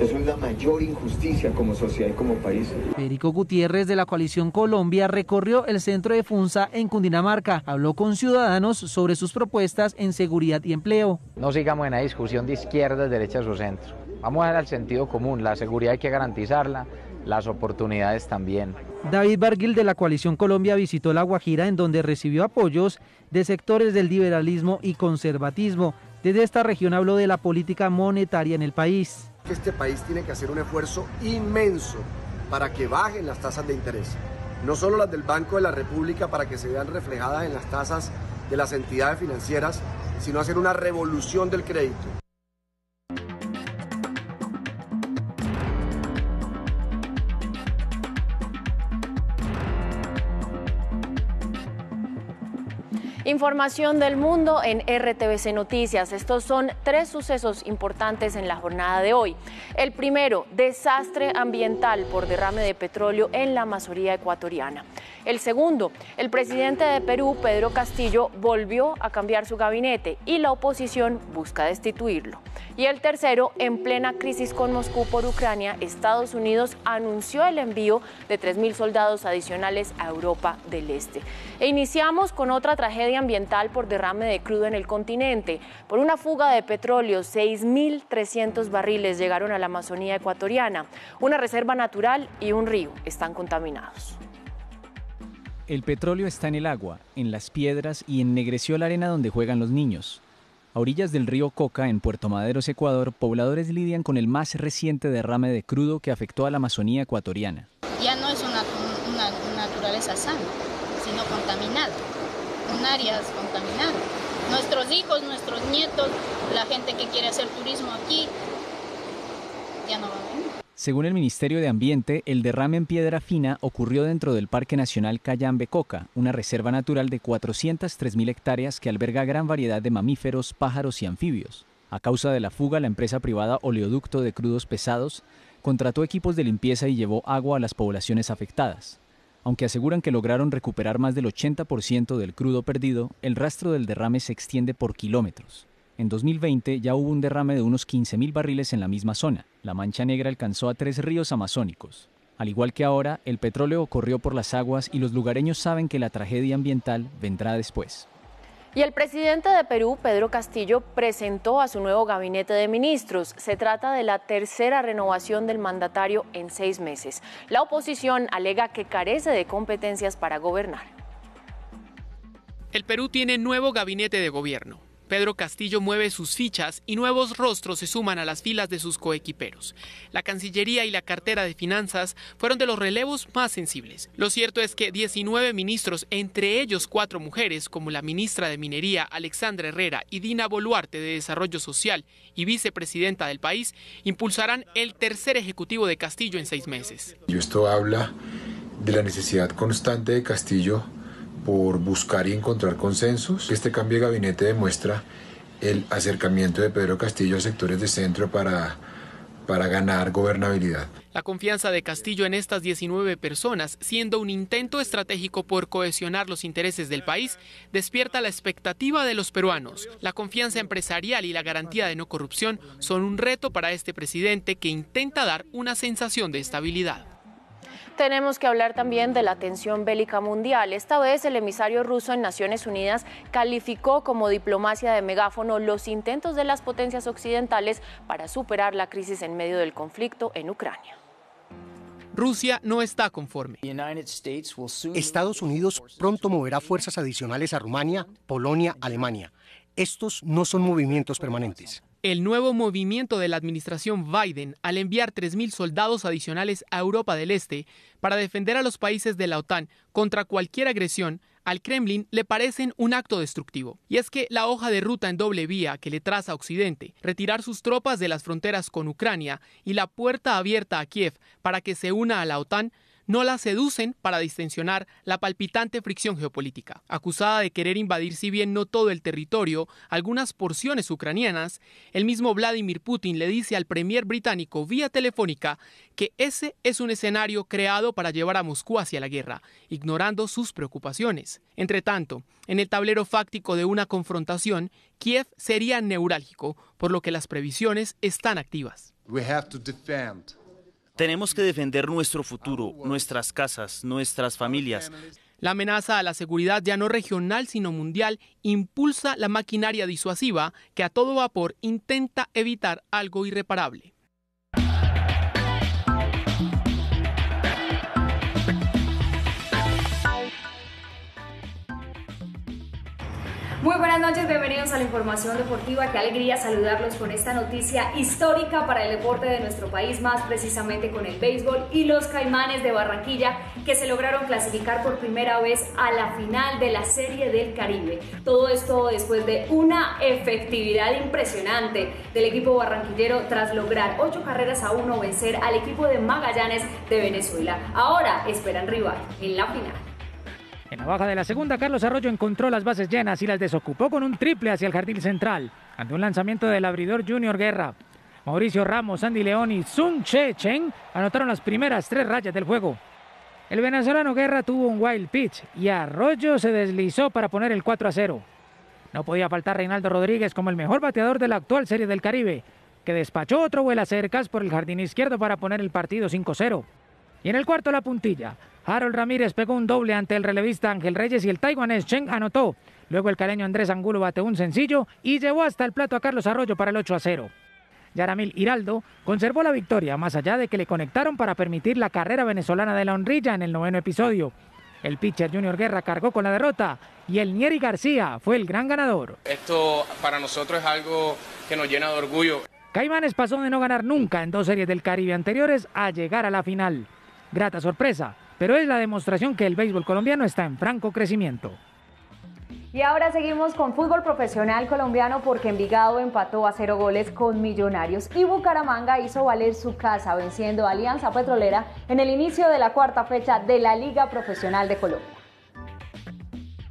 Eso es la mayor injusticia como sociedad y como país. Federico Gutiérrez, de la coalición Colombia, recorrió el centro de Funza en Cundinamarca. Habló con ciudadanos sobre sus propuestas en seguridad y empleo. No sigamos en la discusión de izquierdas, derechas o centro. Vamos a ver al sentido común. La seguridad hay que garantizarla, las oportunidades también. David Barguil, de la coalición Colombia, visitó La Guajira, en donde recibió apoyos de sectores del liberalismo y conservatismo. Desde esta región habló de la política monetaria en el país. Que este país tiene que hacer un esfuerzo inmenso para que bajen las tasas de interés, no solo las del Banco de la República para que se vean reflejadas en las tasas de las entidades financieras, sino hacer una revolución del crédito. Información del mundo en R T V C Noticias. Estos son tres sucesos importantes en la jornada de hoy. El primero, desastre ambiental por derrame de petróleo en la Amazonía ecuatoriana. El segundo, el presidente de Perú, Pedro Castillo, volvió a cambiar su gabinete y la oposición busca destituirlo. Y el tercero, en plena crisis con Moscú por Ucrania, Estados Unidos anunció el envío de tres mil soldados adicionales a Europa del Este. E iniciamos con otra tragedia ambiental por derrame de crudo en el continente. Por una fuga de petróleo, seis mil trescientos barriles llegaron a la Amazonía ecuatoriana. Una reserva natural y un río están contaminados. El petróleo está en el agua, en las piedras y ennegreció la arena donde juegan los niños. A orillas del río Coca, en Puerto Maderos, Ecuador, pobladores lidian con el más reciente derrame de crudo que afectó a la Amazonía ecuatoriana. Ya no es una, una, una naturaleza sana, sino contaminada. Áreas contaminadas. Nuestros hijos, nuestros nietos, la gente que quiere hacer turismo aquí, ya no va a venir. Según el Ministerio de Ambiente, el derrame en piedra fina ocurrió dentro del Parque Nacional Cayambe-Coca, una reserva natural de cuatrocientas tres mil hectáreas que alberga gran variedad de mamíferos, pájaros y anfibios. A causa de la fuga, la empresa privada Oleoducto de Crudos Pesados contrató equipos de limpieza y llevó agua a las poblaciones afectadas. Aunque aseguran que lograron recuperar más del ochenta por ciento del crudo perdido, el rastro del derrame se extiende por kilómetros. En dos mil veinte ya hubo un derrame de unos quince mil barriles en la misma zona. La mancha negra alcanzó a tres ríos amazónicos. Al igual que ahora, el petróleo corrió por las aguas y los lugareños saben que la tragedia ambiental vendrá después. Y el presidente de Perú, Pedro Castillo, presentó a su nuevo gabinete de ministros. Se trata de la tercera renovación del mandatario en seis meses. La oposición alega que carece de competencias para gobernar. El Perú tiene nuevo gabinete de gobierno. Pedro Castillo mueve sus fichas y nuevos rostros se suman a las filas de sus coequiperos. La Cancillería y la cartera de Finanzas fueron de los relevos más sensibles. Lo cierto es que diecinueve ministros, entre ellos cuatro mujeres, como la ministra de Minería, Alexandra Herrera, y Dina Boluarte, de Desarrollo Social y vicepresidenta del país, impulsarán el tercer ejecutivo de Castillo en seis meses. Y esto habla de la necesidad constante de Castillo por buscar y encontrar consensos. Este cambio de gabinete demuestra el acercamiento de Pedro Castillo a sectores de centro para para ganar gobernabilidad. La confianza de Castillo en estas diecinueve personas, siendo un intento estratégico por cohesionar los intereses del país, despierta la expectativa de los peruanos. La confianza empresarial y la garantía de no corrupción son un reto para este presidente que intenta dar una sensación de estabilidad. Tenemos que hablar también de la tensión bélica mundial. Esta vez el emisario ruso en Naciones Unidas calificó como diplomacia de megáfono los intentos de las potencias occidentales para superar la crisis en medio del conflicto en Ucrania. Rusia no está conforme. Estados Unidos pronto moverá fuerzas adicionales a Rumania, Polonia, Alemania. Estos no son movimientos permanentes. El nuevo movimiento de la administración Biden al enviar tres mil soldados adicionales a Europa del Este para defender a los países de la OTAN contra cualquier agresión, al Kremlin le parecen un acto destructivo. Y es que la hoja de ruta en doble vía que le traza a Occidente, retirar sus tropas de las fronteras con Ucrania y la puerta abierta a Kiev para que se una a la OTAN, no la seducen para distensionar la palpitante fricción geopolítica. Acusada de querer invadir, si bien no todo el territorio, algunas porciones ucranianas, el mismo Vladimir Putin le dice al premier británico vía telefónica que ese es un escenario creado para llevar a Moscú hacia la guerra, ignorando sus preocupaciones. Entre tanto, en el tablero fáctico de una confrontación, Kiev sería neurálgico, por lo que las previsiones están activas. We have to defend. Tenemos que defender nuestro futuro, nuestras casas, nuestras familias. La amenaza a la seguridad ya no regional sino mundial impulsa la maquinaria disuasiva que a todo vapor intenta evitar algo irreparable. Muy buenas noches, bienvenidos a la información deportiva. Qué alegría saludarlos con esta noticia histórica para el deporte de nuestro país, más precisamente con el béisbol y los Caimanes de Barranquilla, que se lograron clasificar por primera vez a la final de la Serie del Caribe. Todo esto después de una efectividad impresionante del equipo barranquillero tras lograr ocho carreras a uno vencer al equipo de Magallanes de Venezuela. Ahora esperan rival en la final. En la baja de la segunda, Carlos Arroyo encontró las bases llenas y las desocupó con un triple hacia el jardín central, ante un lanzamiento del abridor Junior Guerra. Mauricio Ramos, Andy León y Sun Che Chen anotaron las primeras tres rayas del juego. El venezolano Guerra tuvo un wild pitch y Arroyo se deslizó para poner el cuatro a cero. No podía faltar Reinaldo Rodríguez como el mejor bateador de la actual Serie del Caribe, que despachó otro vuelacercas por el jardín izquierdo para poner el partido cinco cero. Y en el cuarto, la puntilla. Harold Ramírez pegó un doble ante el relevista Ángel Reyes y el taiwanés Chen anotó. Luego el caleño Andrés Angulo bateó un sencillo y llevó hasta el plato a Carlos Arroyo para el ocho a cero. Yaramil Hiraldo conservó la victoria, más allá de que le conectaron para permitir la carrera venezolana de la honrilla en el noveno episodio. El pitcher Junior Guerra cargó con la derrota y el Nieri García fue el gran ganador. Esto para nosotros es algo que nos llena de orgullo. Caimanes pasó de no ganar nunca en dos series del Caribe anteriores a llegar a la final. Grata sorpresa, pero es la demostración que el béisbol colombiano está en franco crecimiento. Y ahora seguimos con fútbol profesional colombiano, porque Envigado empató a cero goles con Millonarios y Bucaramanga hizo valer su casa venciendo a Alianza Petrolera en el inicio de la cuarta fecha de la Liga Profesional de Colombia.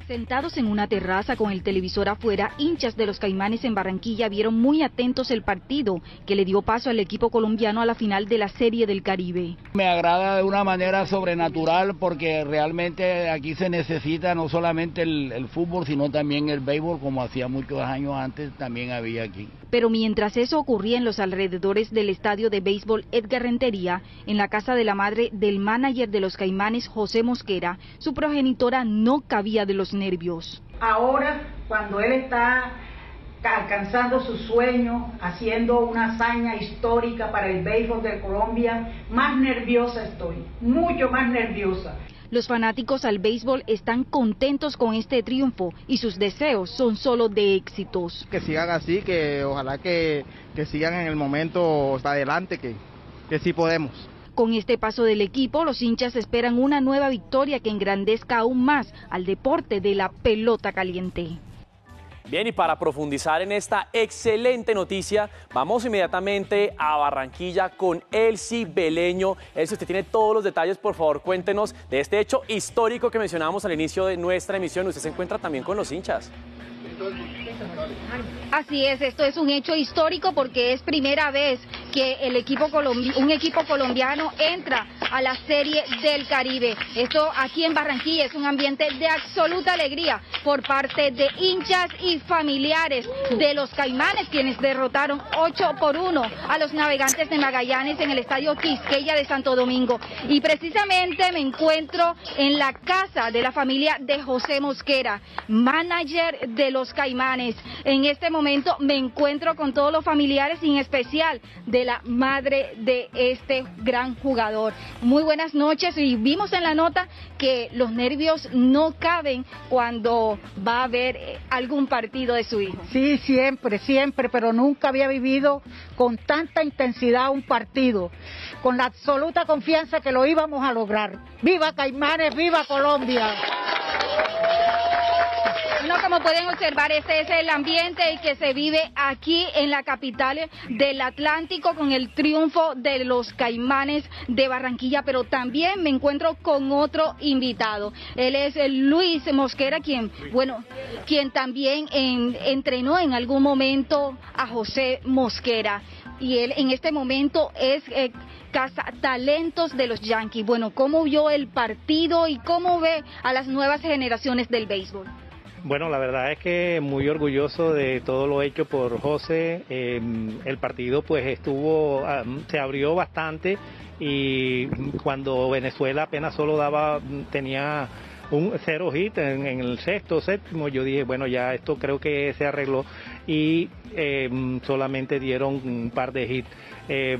Sentados en una terraza con el televisor afuera, hinchas de los Caimanes en Barranquilla vieron muy atentos el partido que le dio paso al equipo colombiano a la final de la Serie del Caribe. Me agrada de una manera sobrenatural, porque realmente aquí se necesita no solamente el, el fútbol, sino también el béisbol, como hacía muchos años antes también había aquí. Pero mientras eso ocurría en los alrededores del estadio de béisbol Edgar Rentería, en la casa de la madre del manager de los Caimanes, José Mosquera, su progenitora no cabía de los nervios. Ahora, cuando él está alcanzando su sueño, haciendo una hazaña histórica para el béisbol de Colombia, más nerviosa estoy, mucho más nerviosa. Los fanáticos al béisbol están contentos con este triunfo y sus deseos son solo de éxitos. Que sigan así, que ojalá que, que sigan en el momento hasta adelante, que, que sí podemos. Con este paso del equipo, los hinchas esperan una nueva victoria que engrandezca aún más al deporte de la pelota caliente. Bien, y para profundizar en esta excelente noticia, vamos inmediatamente a Barranquilla con Elsie Beleño. Elsie, usted tiene todos los detalles, por favor cuéntenos de este hecho histórico que mencionábamos al inicio de nuestra emisión. Usted se encuentra también con los hinchas. Así es, esto es un hecho histórico porque es primera vez que el equipo colombi- un equipo colombiano entra a la Serie del Caribe. Esto aquí en Barranquilla es un ambiente de absoluta alegría por parte de hinchas y familiares de los Caimanes, quienes derrotaron ocho por uno a los Navegantes de Magallanes en el estadio Quisqueya de Santo Domingo. Y precisamente me encuentro en la casa de la familia de José Mosquera, manager de los Caimanes. En este momento me encuentro con todos los familiares, en especial de la madre de este gran jugador. Muy buenas noches, y vimos en la nota que los nervios no caben cuando va a haber algún partido de su hijo. Sí, siempre, siempre, pero nunca había vivido con tanta intensidad un partido, con la absoluta confianza que lo íbamos a lograr. ¡Viva Caimanes, viva Colombia! Bueno, como pueden observar, este es el ambiente que se vive aquí en la capital del Atlántico con el triunfo de los Caimanes de Barranquilla, pero también me encuentro con otro invitado. Él es Luis Mosquera, quien, bueno, quien también en, entrenó en algún momento a José Mosquera, y él en este momento es eh, cazatalentos de los Yankees. Bueno, ¿cómo vio el partido y cómo ve a las nuevas generaciones del béisbol? Bueno, la verdad es que muy orgulloso de todo lo hecho por José. Eh, el partido pues estuvo, um, se abrió bastante, y cuando Venezuela apenas solo daba, tenía un cero hit en, en el sexto, séptimo, yo dije, bueno, ya esto creo que se arregló, y eh, solamente dieron un par de hits. Eh,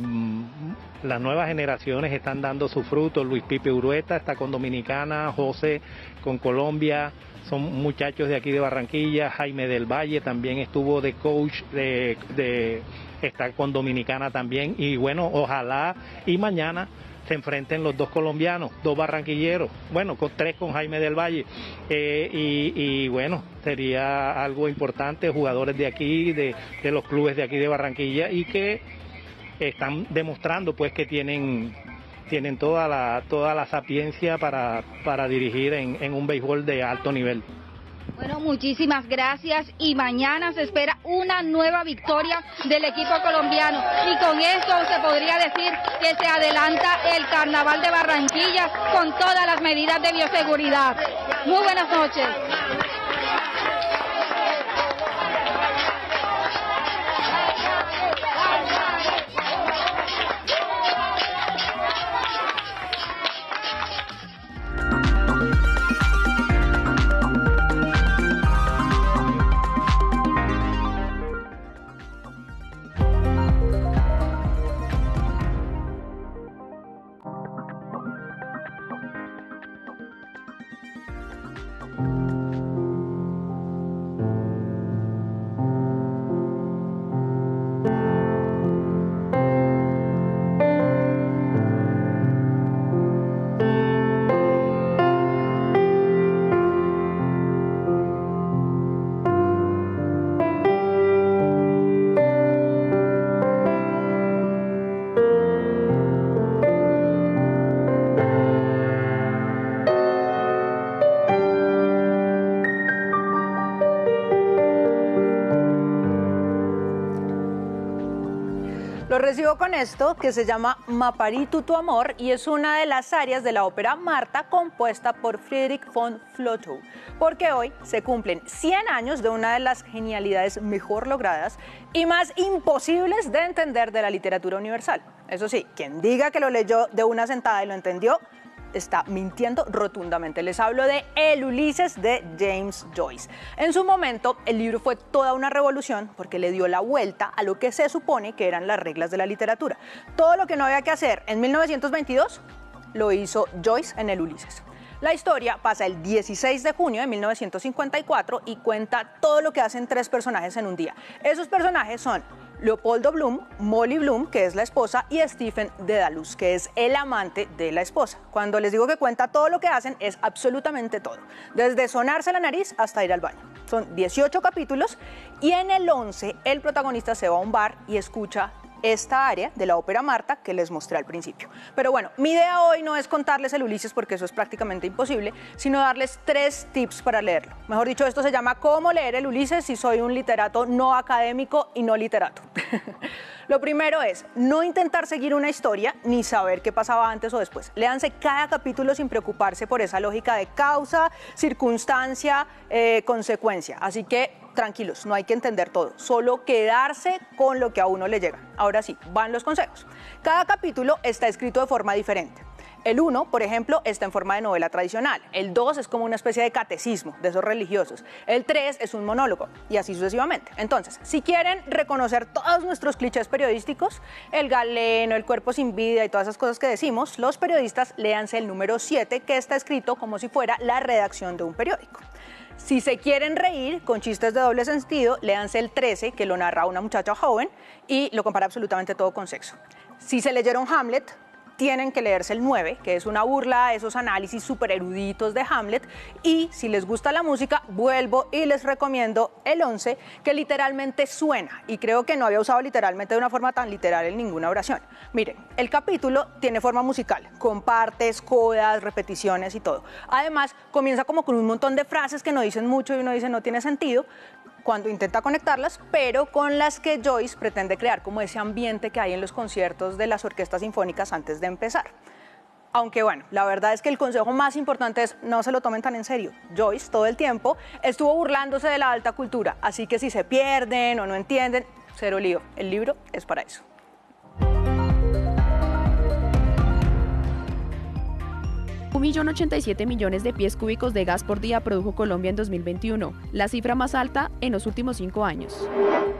Las nuevas generaciones están dando sus frutos. Luis Pipe Urueta está con Dominicana, José con Colombia, son muchachos de aquí de Barranquilla. Jaime del Valle también estuvo de coach, de, de está con Dominicana también, y bueno, ojalá y mañana se enfrenten los dos colombianos, dos barranquilleros, bueno, con tres con Jaime del Valle, eh, y, y bueno, sería algo importante, jugadores de aquí, de, de los clubes de aquí de Barranquilla, y que están demostrando pues que tienen, tienen toda la toda la sapiencia para, para dirigir en, en un béisbol de alto nivel. Bueno, muchísimas gracias, y mañana se espera una nueva victoria del equipo colombiano, y con eso se podría decir que se adelanta el Carnaval de Barranquilla con todas las medidas de bioseguridad. Muy buenas noches. Recibo con esto, que se llama Maparitu tu amor, y es una de las arias de la ópera Marta, compuesta por Friedrich von Flotow, porque hoy se cumplen cien años de una de las genialidades mejor logradas y más imposibles de entender de la literatura universal. Eso sí, quien diga que lo leyó de una sentada y lo entendió, está mintiendo rotundamente. Les hablo de El Ulises de James Joyce. En su momento, el libro fue toda una revolución porque le dio la vuelta a lo que se supone que eran las reglas de la literatura. Todo lo que no había que hacer en mil novecientos veintidós lo hizo Joyce en El Ulises. La historia pasa el dieciséis de junio de mil novecientos cincuenta y cuatro y cuenta todo lo que hacen tres personajes en un día. Esos personajes son Leopoldo Bloom, Molly Bloom, que es la esposa, y Stephen Dedalus, que es el amante de la esposa. Cuando les digo que cuenta todo lo que hacen, es absolutamente todo, desde sonarse la nariz hasta ir al baño. Son dieciocho capítulos, y en el once el protagonista se va a un bar y escucha esta área de la ópera Marta que les mostré al principio. Pero bueno, mi idea hoy no es contarles El Ulises, porque eso es prácticamente imposible, sino darles tres tips para leerlo. Mejor dicho, esto se llama ¿Cómo leer El Ulises si soy un literato no académico y no literato? Lo primero es no intentar seguir una historia ni saber qué pasaba antes o después. Léanse cada capítulo sin preocuparse por esa lógica de causa, circunstancia, eh, consecuencia. Así que tranquilos, no hay que entender todo, solo quedarse con lo que a uno le llega. Ahora sí, van los consejos. Cada capítulo está escrito de forma diferente. El uno, por ejemplo, está en forma de novela tradicional. El dos es como una especie de catecismo de esos religiosos. El tres es un monólogo y así sucesivamente. Entonces, si quieren reconocer todos nuestros clichés periodísticos, el galeno, el cuerpo sin vida y todas esas cosas que decimos, los periodistas, léanse el número siete, que está escrito como si fuera la redacción de un periódico. Si se quieren reír con chistes de doble sentido, léanse el trece, que lo narra una muchacha joven y lo compara absolutamente todo con sexo. Si se leyeron Hamlet, tienen que leerse el nueve, que es una burla a esos análisis súper eruditos de Hamlet. Y si les gusta la música, vuelvo y les recomiendo el once, que literalmente suena. Y creo que no había usado literalmente de una forma tan literal en ninguna oración. Miren, el capítulo tiene forma musical, con partes, codas, repeticiones y todo. Además, comienza como con un montón de frases que no dicen mucho y uno dice no tiene sentido, cuando intenta conectarlas, pero con las que Joyce pretende crear como ese ambiente que hay en los conciertos de las orquestas sinfónicas antes de empezar. Aunque bueno, la verdad es que el consejo más importante es no se lo tomen tan en serio. Joyce todo el tiempo estuvo burlándose de la alta cultura, así que si se pierden o no entienden, cero lío, el libro es para eso. un millón ochenta y siete millones de pies cúbicos de gas por día produjo Colombia en dos mil veintiuno, la cifra más alta en los últimos cinco años.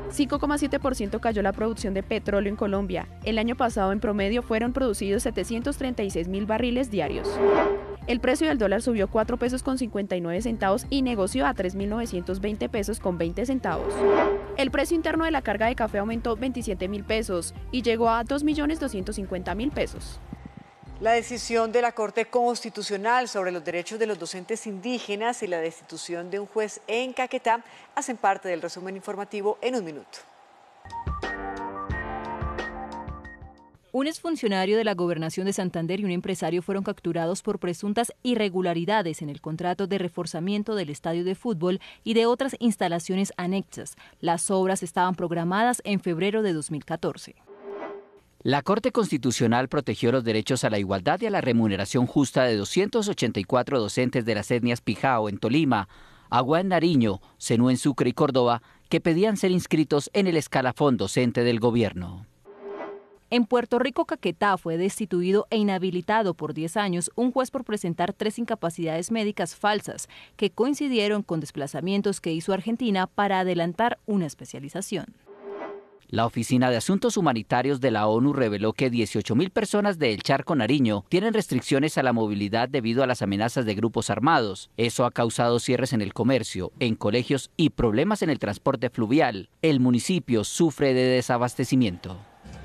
cinco coma siete por ciento cayó la producción de petróleo en Colombia. El año pasado en promedio fueron producidos setecientos treinta y seis mil barriles diarios. El precio del dólar subió cuatro pesos con cincuenta y nueve centavos y negoció a tres mil novecientos veinte pesos con veinte centavos. El precio interno de la carga de café aumentó veintisiete mil pesos y llegó a dos millones doscientos cincuenta mil pesos. La decisión de la Corte Constitucional sobre los derechos de los docentes indígenas y la destitución de un juez en Caquetá hacen parte del resumen informativo en un minuto. Un exfuncionario de la Gobernación de Santander y un empresario fueron capturados por presuntas irregularidades en el contrato de reforzamiento del estadio de fútbol y de otras instalaciones anexas. Las obras estaban programadas en febrero de dos mil catorce. La Corte Constitucional protegió los derechos a la igualdad y a la remuneración justa de doscientos ochenta y cuatro docentes de las etnias Pijao en Tolima, Agua en Nariño, Zenú en Sucre y Córdoba, que pedían ser inscritos en el escalafón docente del gobierno. En Puerto Rico, Caquetá fue destituido e inhabilitado por diez años un juez por presentar tres incapacidades médicas falsas que coincidieron con desplazamientos que hizo Argentina para adelantar una especialización. La Oficina de Asuntos Humanitarios de la ONU reveló que dieciocho mil personas de El Charco, Nariño, tienen restricciones a la movilidad debido a las amenazas de grupos armados. Eso ha causado cierres en el comercio, en colegios y problemas en el transporte fluvial. El municipio sufre de desabastecimiento.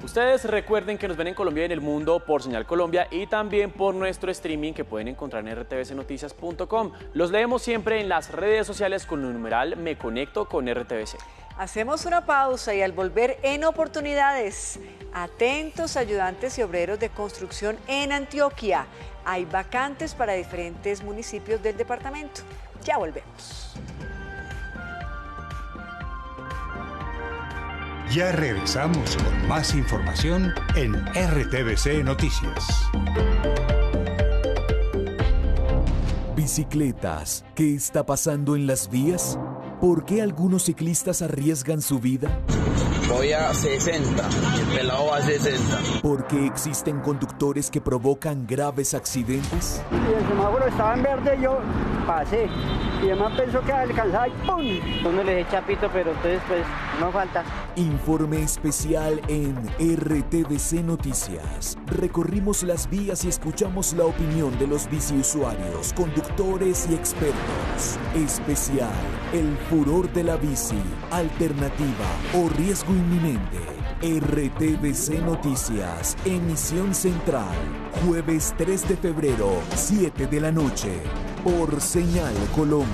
Ustedes recuerden que nos ven en Colombia y en el mundo por Señal Colombia y también por nuestro streaming que pueden encontrar en r t b c noticias punto com. Los leemos siempre en las redes sociales con el numeral Me Conecto con R T B C. Hacemos una pausa y al volver en Oportunidades, atentos ayudantes y obreros de construcción en Antioquia. Hay vacantes para diferentes municipios del departamento. Ya volvemos. Ya regresamos con más información en R T B C Noticias. Bicicletas, ¿qué está pasando en las vías? ¿Por qué algunos ciclistas arriesgan su vida? Voy a sesenta, el pelado va a sesenta. ¿Por qué existen conductores que provocan graves accidentes? Y el semáforo estaba en verde, yo pasé. Y además pensó que alcanzaba y ¡pum! Uno les echa pito, pero entonces pues no falta. Informe especial en R T B C Noticias. Recorrimos las vías y escuchamos la opinión de los biciusuarios, conductores y expertos. Especial, el furor de la bici, alternativa o riesgo inminente. R T B C Noticias, emisión central, jueves tres de febrero, siete de la noche, por Señal Colombia.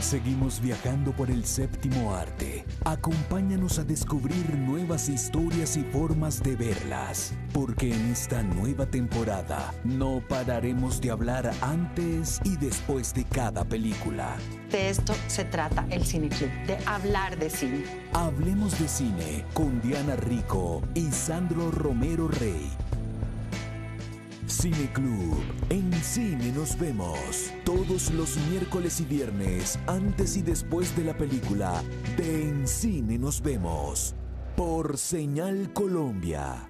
Seguimos viajando por el séptimo arte. Acompáñanos a descubrir nuevas historias y formas de verlas, porque en esta nueva temporada no pararemos de hablar antes y después de cada película. De esto se trata el Cine Club, de hablar de cine. Hablemos de cine con Diana Rico y Sandro Romero Rey. Cine Club, en cine nos vemos, todos los miércoles y viernes, antes y después de la película de En Cine nos vemos, por Señal Colombia.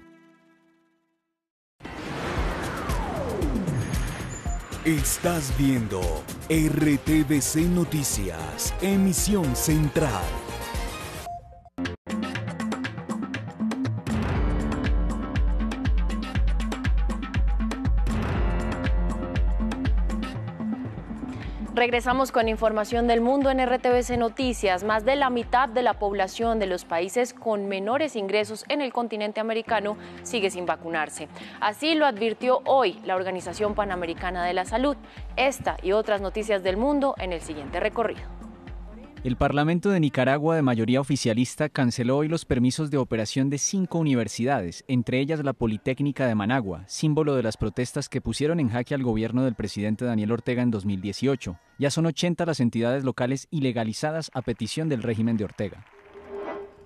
Estás viendo R T V C Noticias, emisión central. Regresamos con información del mundo en R T V C Noticias. Más de la mitad de la población de los países con menores ingresos en el continente americano sigue sin vacunarse. Así lo advirtió hoy la Organización Panamericana de la Salud. Esta y otras noticias del mundo en el siguiente recorrido. El Parlamento de Nicaragua, de mayoría oficialista, canceló hoy los permisos de operación de cinco universidades, entre ellas la Politécnica de Managua, símbolo de las protestas que pusieron en jaque al gobierno del presidente Daniel Ortega en dos mil dieciocho. Ya son ochenta las entidades locales ilegalizadas a petición del régimen de Ortega.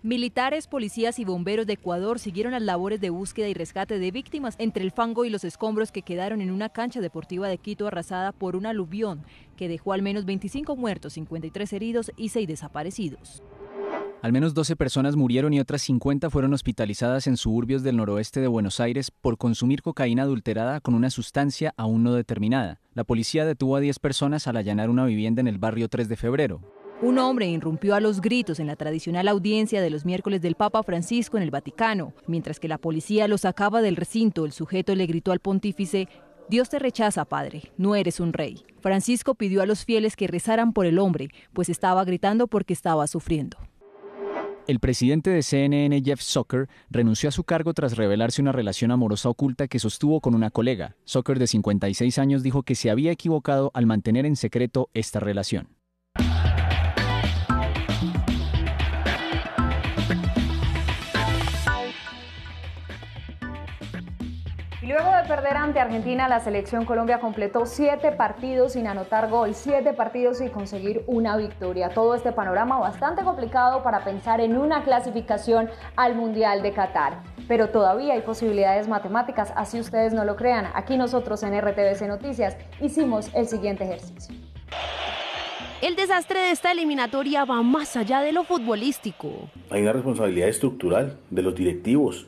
Militares, policías y bomberos de Ecuador siguieron las labores de búsqueda y rescate de víctimas entre el fango y los escombros que quedaron en una cancha deportiva de Quito arrasada por un aluvión que dejó al menos veinticinco muertos, cincuenta y tres heridos y seis desaparecidos. Al menos doce personas murieron y otras cincuenta fueron hospitalizadas en suburbios del noroeste de Buenos Aires por consumir cocaína adulterada con una sustancia aún no determinada. La policía detuvo a diez personas al allanar una vivienda en el barrio tres de febrero. Un hombre irrumpió a los gritos en la tradicional audiencia de los miércoles del Papa Francisco en el Vaticano. Mientras que la policía lo sacaba del recinto, el sujeto le gritó al pontífice: "Dios te rechaza, padre, no eres un rey". Francisco pidió a los fieles que rezaran por el hombre, pues estaba gritando porque estaba sufriendo. El presidente de C N N, Jeff Zucker, renunció a su cargo tras revelarse una relación amorosa oculta que sostuvo con una colega. Zucker, de cincuenta y seis años, dijo que se había equivocado al mantener en secreto esta relación. Y luego de perder ante Argentina, la selección Colombia completó siete partidos sin anotar gol, siete partidos sin conseguir una victoria. Todo este panorama bastante complicado para pensar en una clasificación al Mundial de Qatar. Pero todavía hay posibilidades matemáticas, así ustedes no lo crean. Aquí nosotros en R T V C Noticias hicimos el siguiente ejercicio. El desastre de esta eliminatoria va más allá de lo futbolístico. Hay una responsabilidad estructural de los directivos.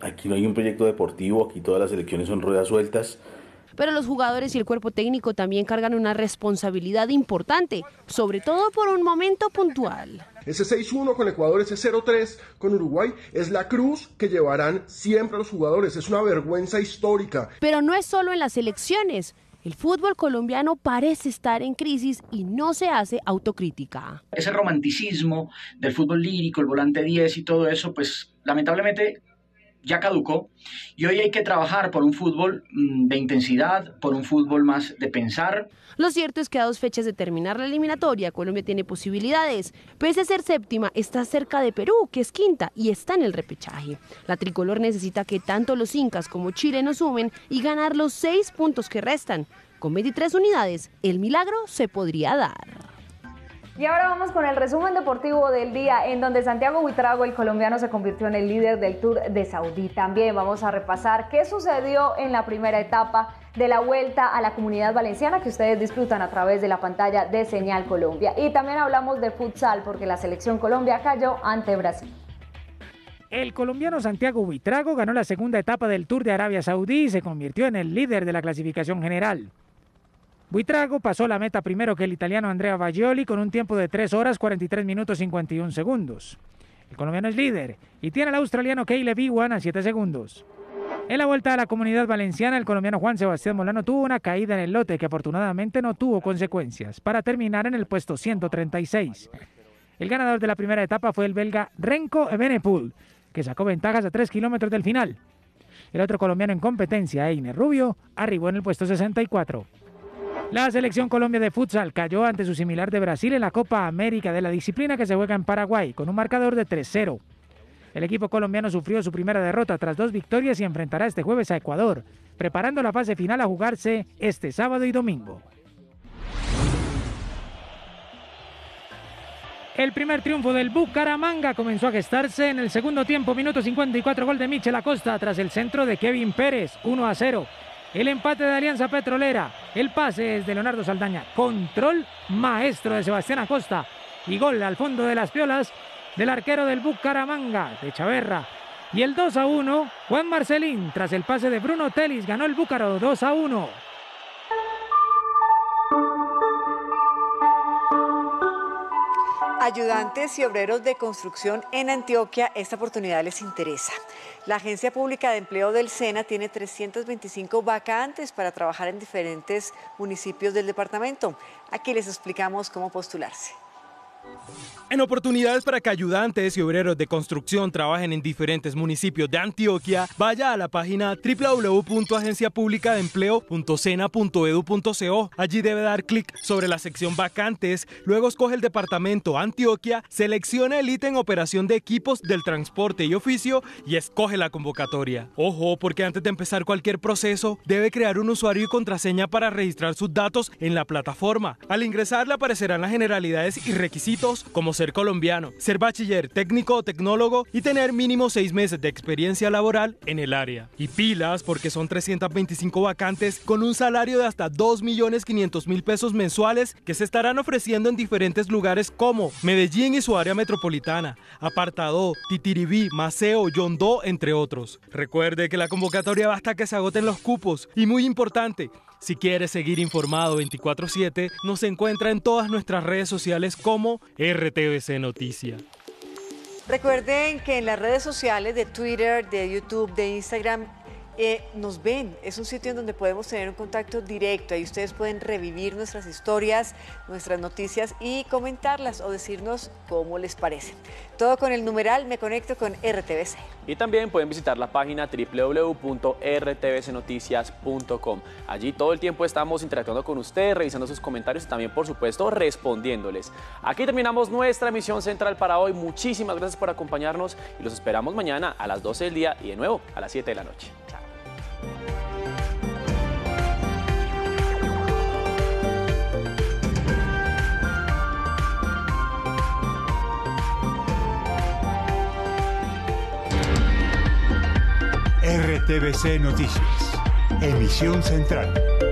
Aquí no hay un proyecto deportivo, aquí todas las elecciones son ruedas sueltas. Pero los jugadores y el cuerpo técnico también cargan una responsabilidad importante, sobre todo por un momento puntual. Ese seis uno con Ecuador, ese cero tres con Uruguay, es la cruz que llevarán siempre los jugadores, es una vergüenza histórica. Pero no es solo en las elecciones. El fútbol colombiano parece estar en crisis y no se hace autocrítica. Ese romanticismo del fútbol lírico, el volante diez y todo eso, pues lamentablemente ya caducó, y hoy hay que trabajar por un fútbol de intensidad, por un fútbol más de pensar. Lo cierto es que a dos fechas de terminar la eliminatoria, Colombia tiene posibilidades. Pese a ser séptima, está cerca de Perú, que es quinta, y está en el repechaje. La tricolor necesita que tanto los incas como Chile no sumen y ganar los seis puntos que restan. Con veintitrés unidades, el milagro se podría dar. Y ahora vamos con el resumen deportivo del día, en donde Santiago Buitrago, el colombiano, se convirtió en el líder del Tour de Saudí. También vamos a repasar qué sucedió en la primera etapa de la Vuelta a la Comunidad Valenciana, que ustedes disfrutan a través de la pantalla de Señal Colombia. Y también hablamos de futsal, porque la selección Colombia cayó ante Brasil. El colombiano Santiago Buitrago ganó la segunda etapa del Tour de Arabia Saudí y se convirtió en el líder de la clasificación general. Buitrago pasó la meta primero que el italiano Andrea Baggioli con un tiempo de tres horas cuarenta y tres minutos cincuenta y un segundos. El colombiano es líder y tiene al australiano Caleb Ewan a siete segundos. En la Vuelta a la Comunidad Valenciana, el colombiano Juan Sebastián Molano tuvo una caída en el lote que afortunadamente no tuvo consecuencias, para terminar en el puesto ciento treinta y seis. El ganador de la primera etapa fue el belga Remco Evenepoel, que sacó ventajas a tres kilómetros del final. El otro colombiano en competencia, Einer Rubio, arribó en el puesto sesenta y cuatro. La selección Colombia de futsal cayó ante su similar de Brasil en la Copa América de la disciplina que se juega en Paraguay con un marcador de tres cero. El equipo colombiano sufrió su primera derrota tras dos victorias y enfrentará este jueves a Ecuador, preparando la fase final a jugarse este sábado y domingo. El primer triunfo del Bucaramanga comenzó a gestarse en el segundo tiempo, minuto cincuenta y cuatro, gol de Michel Acosta tras el centro de Kevin Pérez, uno a cero. El empate de Alianza Petrolera, el pase es de Leonardo Saldaña, control maestro de Sebastián Acosta y gol al fondo de las piolas del arquero del Bucaramanga, de Chaverra. Y el dos a uno, Juan Marcelín, tras el pase de Bruno Telis, ganó el Búcaro dos a uno. Ayudantes y obreros de construcción en Antioquia, esta oportunidad les interesa. La Agencia Pública de Empleo del SENA tiene trescientas veinticinco vacantes para trabajar en diferentes municipios del departamento. Aquí les explicamos cómo postularse. En oportunidades para que ayudantes y obreros de construcción trabajen en diferentes municipios de Antioquia, vaya a la página doble u doble u doble u punto agencia pública de empleo punto sena punto edu punto co. Allí debe dar clic sobre la sección vacantes, luego escoge el departamento Antioquia, selecciona el ítem operación de equipos del transporte y oficio y escoge la convocatoria. Ojo, porque antes de empezar cualquier proceso, debe crear un usuario y contraseña para registrar sus datos en la plataforma. Al ingresar le aparecerán las generalidades y requisitos como ser colombiano, ser bachiller, técnico o tecnólogo y tener mínimo seis meses de experiencia laboral en el área. Y pilas, porque son trescientas veinticinco vacantes con un salario de hasta dos millones quinientos mil pesos mensuales que se estarán ofreciendo en diferentes lugares como Medellín y su área metropolitana, Apartadó, Titiribí, Maceo, Yondó, entre otros. Recuerde que la convocatoria basta que se agoten los cupos y, muy importante, si quieres seguir informado veinticuatro siete, nos encuentra en todas nuestras redes sociales como R T V C Noticia. Recuerden que en las redes sociales de Twitter, de YouTube, de Instagram, eh, nos ven. Es un sitio en donde podemos tener un contacto directo. Ahí ustedes pueden revivir nuestras historias, nuestras noticias y comentarlas o decirnos cómo les parece. Todo con el numeral Me Conecto con R T V C. Y también pueden visitar la página doble u doble u doble u punto r t v c noticias punto com. Allí todo el tiempo estamos interactuando con ustedes, revisando sus comentarios y también, por supuesto, respondiéndoles. Aquí terminamos nuestra emisión central para hoy. Muchísimas gracias por acompañarnos y los esperamos mañana a las doce del día y de nuevo a las siete de la noche. Chao. R T V C Noticias, emisión central.